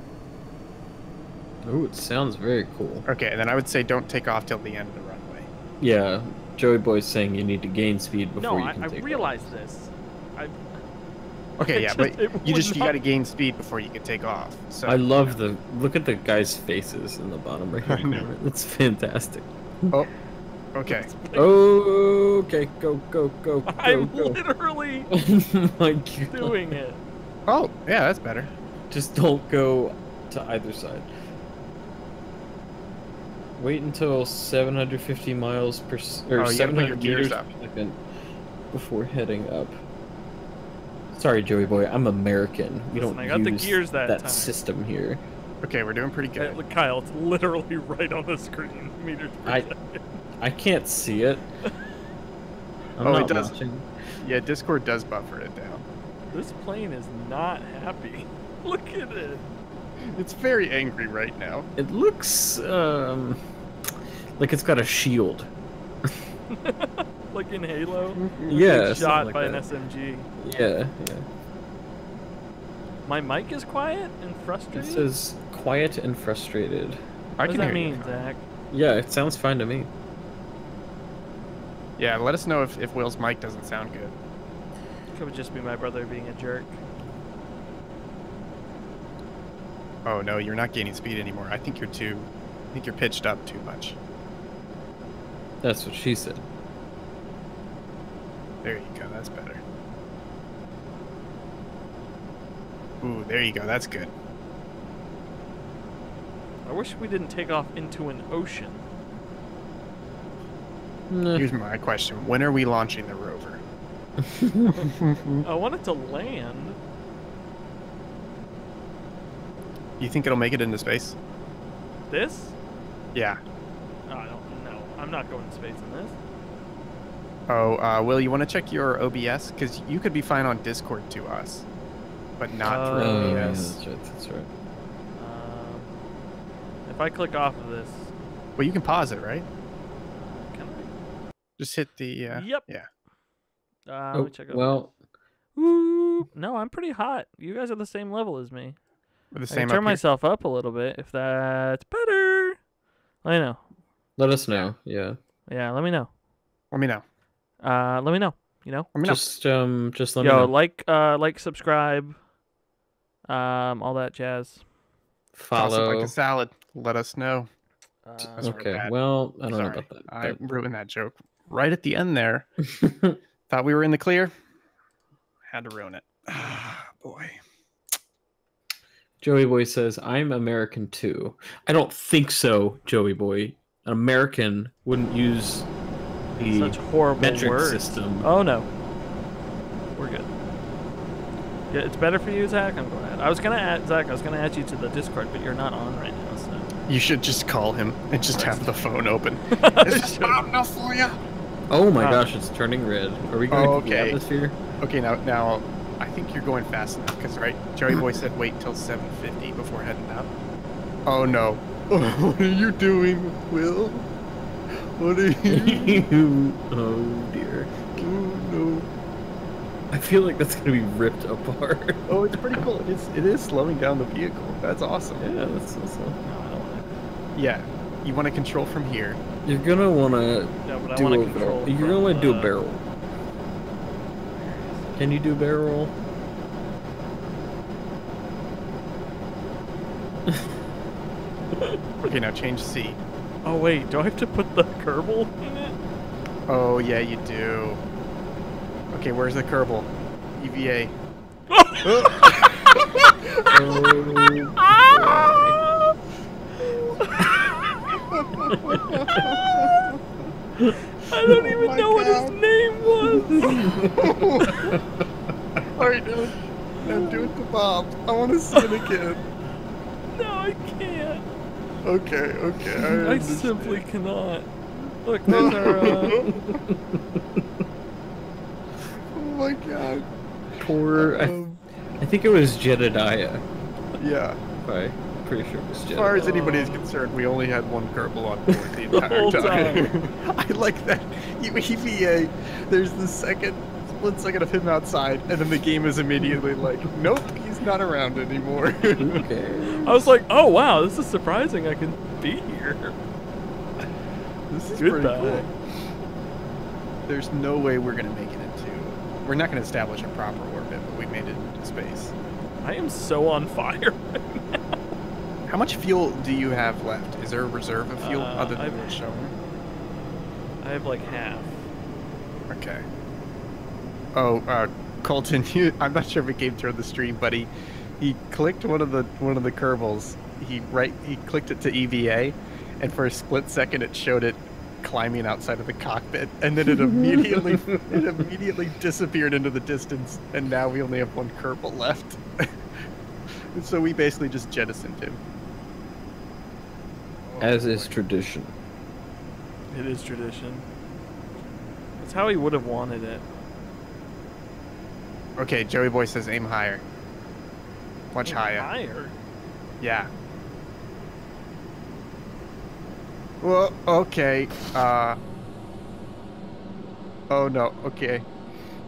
Ooh, it sounds very cool. Okay, and then I would say don't take off till the end of the runway. Yeah, Joey Boy's saying you need to gain speed before no, you can I, take I realize off. this. I... Okay, yeah, just, but you just not... you gotta gain speed before you can take off. So I love you know. the look at the guys' faces in the bottom right here. That's fantastic. Oh, okay. Oh, okay, go, go, go, go. I'm go. literally oh my God. doing it. Oh, yeah, that's better. Just don't go to either side. Wait until seven hundred fifty miles per or oh, seven hundred meters per second before heading up. Sorry, Joey Boy, I'm American. We Listen, don't I got use the gears that, that time. system here. Okay, we're doing pretty good. Hey, look, Kyle, it's literally right on the screen. Meters per I, second. I can't see it. I'm oh, not it does. Watching. Yeah, Discord does buffer it down. This plane is not happy. Look at it. It's very angry right now. It looks um, like it's got a shield. Like in Halo? Yeah. Shot like by that. an S M G. Yeah, yeah. My mic is quiet and frustrated? It says quiet and frustrated. What I does can that mean, Zach? Yeah, it sounds fine to me. Yeah, let us know if, if Will's mic doesn't sound good. Could just be my brother being a jerk. Oh no, you're not gaining speed anymore. I think you're too... I think you're pitched up too much. That's what she said. There you go, that's better. Ooh, there you go, that's good. I wish we didn't take off into an ocean. Nah. Here's my question. When are we launching the rover? I want it to land. You think it'll make it into space? This? Yeah. Oh, I don't know. I'm not going to space in this. Oh, uh, Will, you want to check your O B S? Because you could be fine on Discord to us, but not through uh, O B S. Yeah, that's right. That's right. Um, if I click off of this... Well, you can pause it, right? Can I? Just hit the... Uh, yep. Yeah. Uh, oh, let me check out well... Ooh, no, I'm pretty hot. You guys are the same level as me. We're the same I can turn up myself up a little bit if that's better. Let me know. Let us know, yeah. Yeah, let me know. Let me know. Uh, let me know. You know, let me just know. um, just let Yo, me know. Like, uh, like, subscribe, um, all that jazz. Follow. Toss up like a salad. Let us know. Uh, okay. Well, I don't Sorry. know about that. I but... ruined that joke right at the end there. Thought we were in the clear. Had to ruin it. Ah, boy. Joey Boy says, "I'm American too." I don't think so, Joey Boy. An American wouldn't use the Such horrible metric words. system. Oh no, we're good. Yeah, it's better for you, Zach. I'm glad. I was gonna add Zach. I was gonna add you to the Discord, but you're not on right now, so. You should just call him and just have the phone open. Is this loud enough for you? Oh my uh, gosh, it's turning red. Are we going oh, okay. to the atmosphere? Okay, now now, I think you're going fast enough because right, Jerry Boy said wait till seven fifty before heading out. Oh no. Oh, what are you doing, Will? What are you? Oh dear. Oh no. I feel like that's gonna be ripped apart. Oh, it's pretty cool. It is. It is slowing down the vehicle. That's awesome. Yeah, that's awesome. No, I don't want to. Yeah, you want to control from here. You're gonna want to yeah, do a barrel. From, You're gonna want to uh, do a barrel. Can you do a barrel? Okay, now change C. Oh wait, do I have to put the Kerbal in it? Oh yeah, you do. Okay, where's the Kerbal? E V A. I don't even oh know God. what his name was. Alright, now, now do it to Bob. I want to see it again. No, I can't. Okay, okay. I, I simply cannot. Look, there's our. Uh... Oh my god. Poor. Um, I, I think it was Jedediah. Yeah. I'm pretty sure it was Jedediah. As far as anybody is concerned, we only had one Kerbal on board the entire the whole time. time. I like that. E V A, there's the second split second of him outside, and then the game is immediately like, nope, he's not around anymore. Okay. I was like, oh wow, this is surprising I can be here. This is Goodbye. pretty cool. There's no way we're gonna make it into... We're not gonna establish a proper orbit, but we made it into space. I am so on fire right now. How much fuel do you have left? Is there a reserve of fuel uh, other than what's shown? I have like half. Okay. Oh, uh, Colton, you, I'm not sure if it came through the stream, buddy. He clicked one of the one of the Kerbals. He right he clicked it to E V A, and for a split second it showed it climbing outside of the cockpit, and then it immediately it immediately disappeared into the distance. And now we only have one Kerbal left, and so we basically just jettisoned him. As oh, is boy. tradition. It is tradition. That's how he would have wanted it. Okay, Joey Boy says aim higher. Much higher. higher. Yeah. Well, okay. Uh. Oh no. Okay.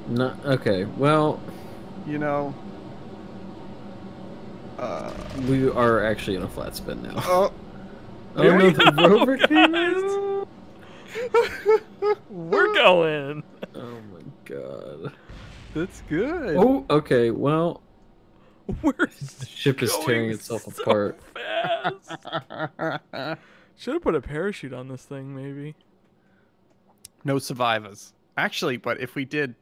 No. Okay. Well. You know. Uh. We are actually in a flat spin now. Oh. Oh no! We the go, rover came in. We're going. Oh my god. That's good. Oh. Okay. Well. We're the ship is tearing itself so apart. Fast. Should have put a parachute on this thing, maybe. No survivors. Actually, but if we did,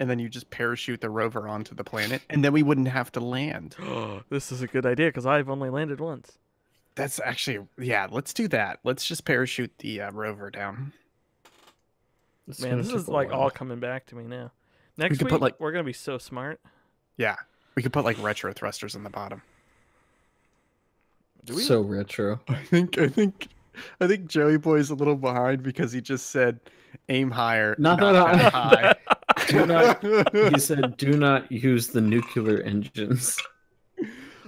and then you just parachute the rover onto the planet, and then we wouldn't have to land. This is a good idea, because I've only landed once. That's actually, yeah, let's do that. Let's just parachute the uh, rover down. This Man, this is like all coming back to me now. Next we week, put, like, we're going to be so smart. Yeah. We could put like retro thrusters on the bottom. Do we? So retro. I think I think I think Joey Boy's a little behind because he just said aim higher. Not, not that high. high. Do not, he said do not use the nuclear engines.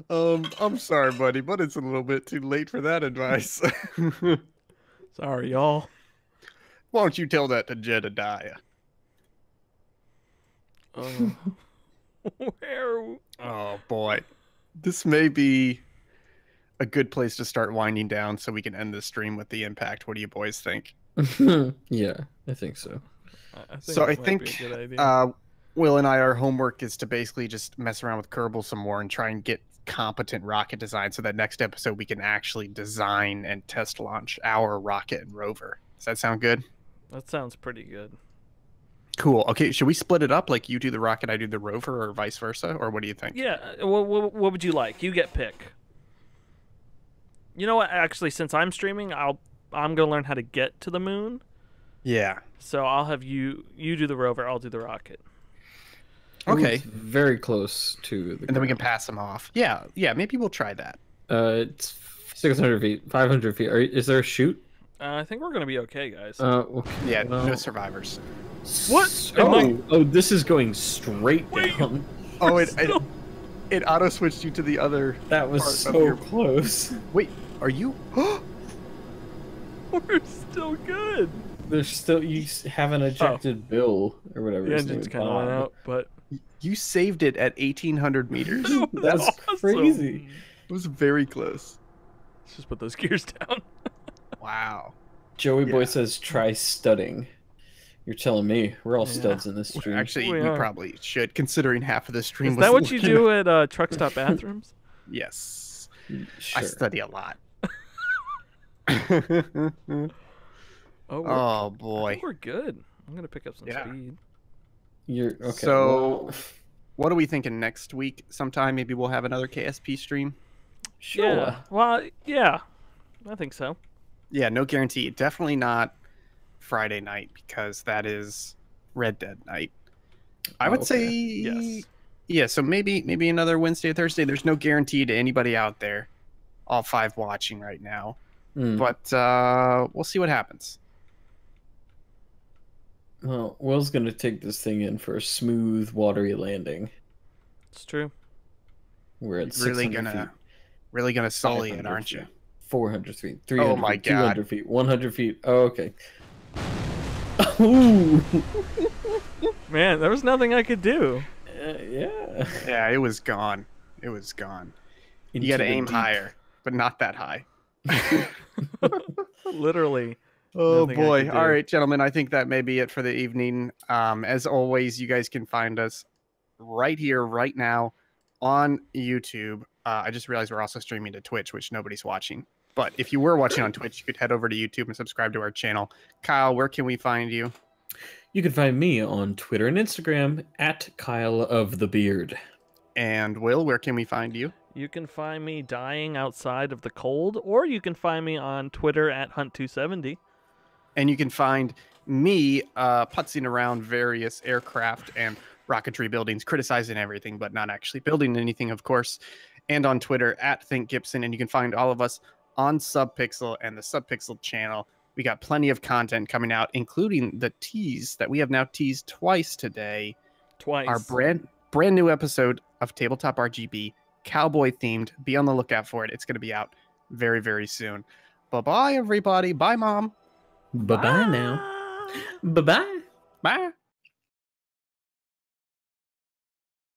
Um I'm sorry, buddy, but it's a little bit too late for that advice. Sorry, y'all. Why don't you tell that to Jedediah? Oh. Where? Oh boy, this may be a good place to start winding down, so we can end the stream with the impact. What do you boys think? Yeah, I think so. I think so I think uh, Will and I, our homework is to basically just mess around with Kerbal some more and try and get competent rocket design, so that next episode we can actually design and test launch our rocket and rover. Does that sound good? That sounds pretty good. Cool. Okay, should we split it up? Like you do the rocket, I do the rover, or vice versa? Or what do you think? Yeah, well, what, what would you like? You get pick. You know what? Actually, since I'm streaming, I'll, I'm going to learn how to get to the moon. Yeah. So I'll have you you do the rover. I'll do the rocket. Okay. Very close to the. And ground. Then we can pass them off. Yeah. Yeah. Maybe we'll try that. Uh, it's six hundred feet, five hundred feet. Are, is there a chute? Uh, I think we're gonna be okay, guys. Uh, okay. Yeah, well, no survivors. What? Oh, I... oh, this is going straight down. Oh, it, it it auto switched you to the other. That was part so of your... close. Wait, are you? We're still good. There's still you haven't ejected oh. Bill or whatever. The engine's kind of went out, but you saved it at eighteen hundred meters. That's awesome. Crazy. It was very close. Let's just put those gears down. Wow. Joey yeah. Boy says, try studding. You're telling me. We're all yeah. studs in this stream. Actually, we, we probably should, considering half of the stream Is was... Is that what you do at uh, truck stop bathrooms? Yes. Sure. I study a lot. oh, oh, boy. I think we're good. I'm going to pick up some yeah. speed. You're okay. So, well... what are we thinking next week? Sometime, maybe we'll have another K S P stream? Sure. Yeah. Well, yeah. I think so. Yeah, no guarantee. Definitely not Friday night because that is Red Dead night. I would okay. say, yes. yeah. So maybe maybe another Wednesday or Thursday. There's no guarantee to anybody out there, all five watching right now. Mm. But uh, we'll see what happens. Well, Will's gonna take this thing in for a smooth, watery landing. It's true. We're at really gonna, feet. really gonna sully it, aren't feet. you? four hundred feet, three hundred oh my feet, God. two hundred feet, one hundred feet. Oh, okay. Ooh. Man, there was nothing I could do. Uh, yeah. Yeah, it was gone. It was gone. Into you got to aim deep. higher, but not that high. Literally. Oh, boy. All right, gentlemen, I think that may be it for the evening. Um, as always, you guys can find us right here, right now on YouTube. Uh, I just realized we're also streaming to Twitch, which nobody's watching. But if you were watching on Twitch, you could head over to YouTube and subscribe to our channel. Kyle, where can we find you? You can find me on Twitter and Instagram at Kyle of the Beard. And Will, where can we find you? You can find me dying outside of the cold, or you can find me on Twitter at Hunt two seventy. And you can find me uh, putzing around various aircraft and rocketry buildings, criticizing everything, but not actually building anything, of course. And on Twitter at Think Gibson, and you can find all of us on Subpixel and the Subpixel channel. We got plenty of content coming out, including the tease that we have now teased twice today. Twice. Our brand brand new episode of Tabletop R G B, cowboy themed. Be on the lookout for it. It's going to be out very, very soon. Bye bye, everybody. Bye, Mom. Bye bye now. Bye bye. Bye.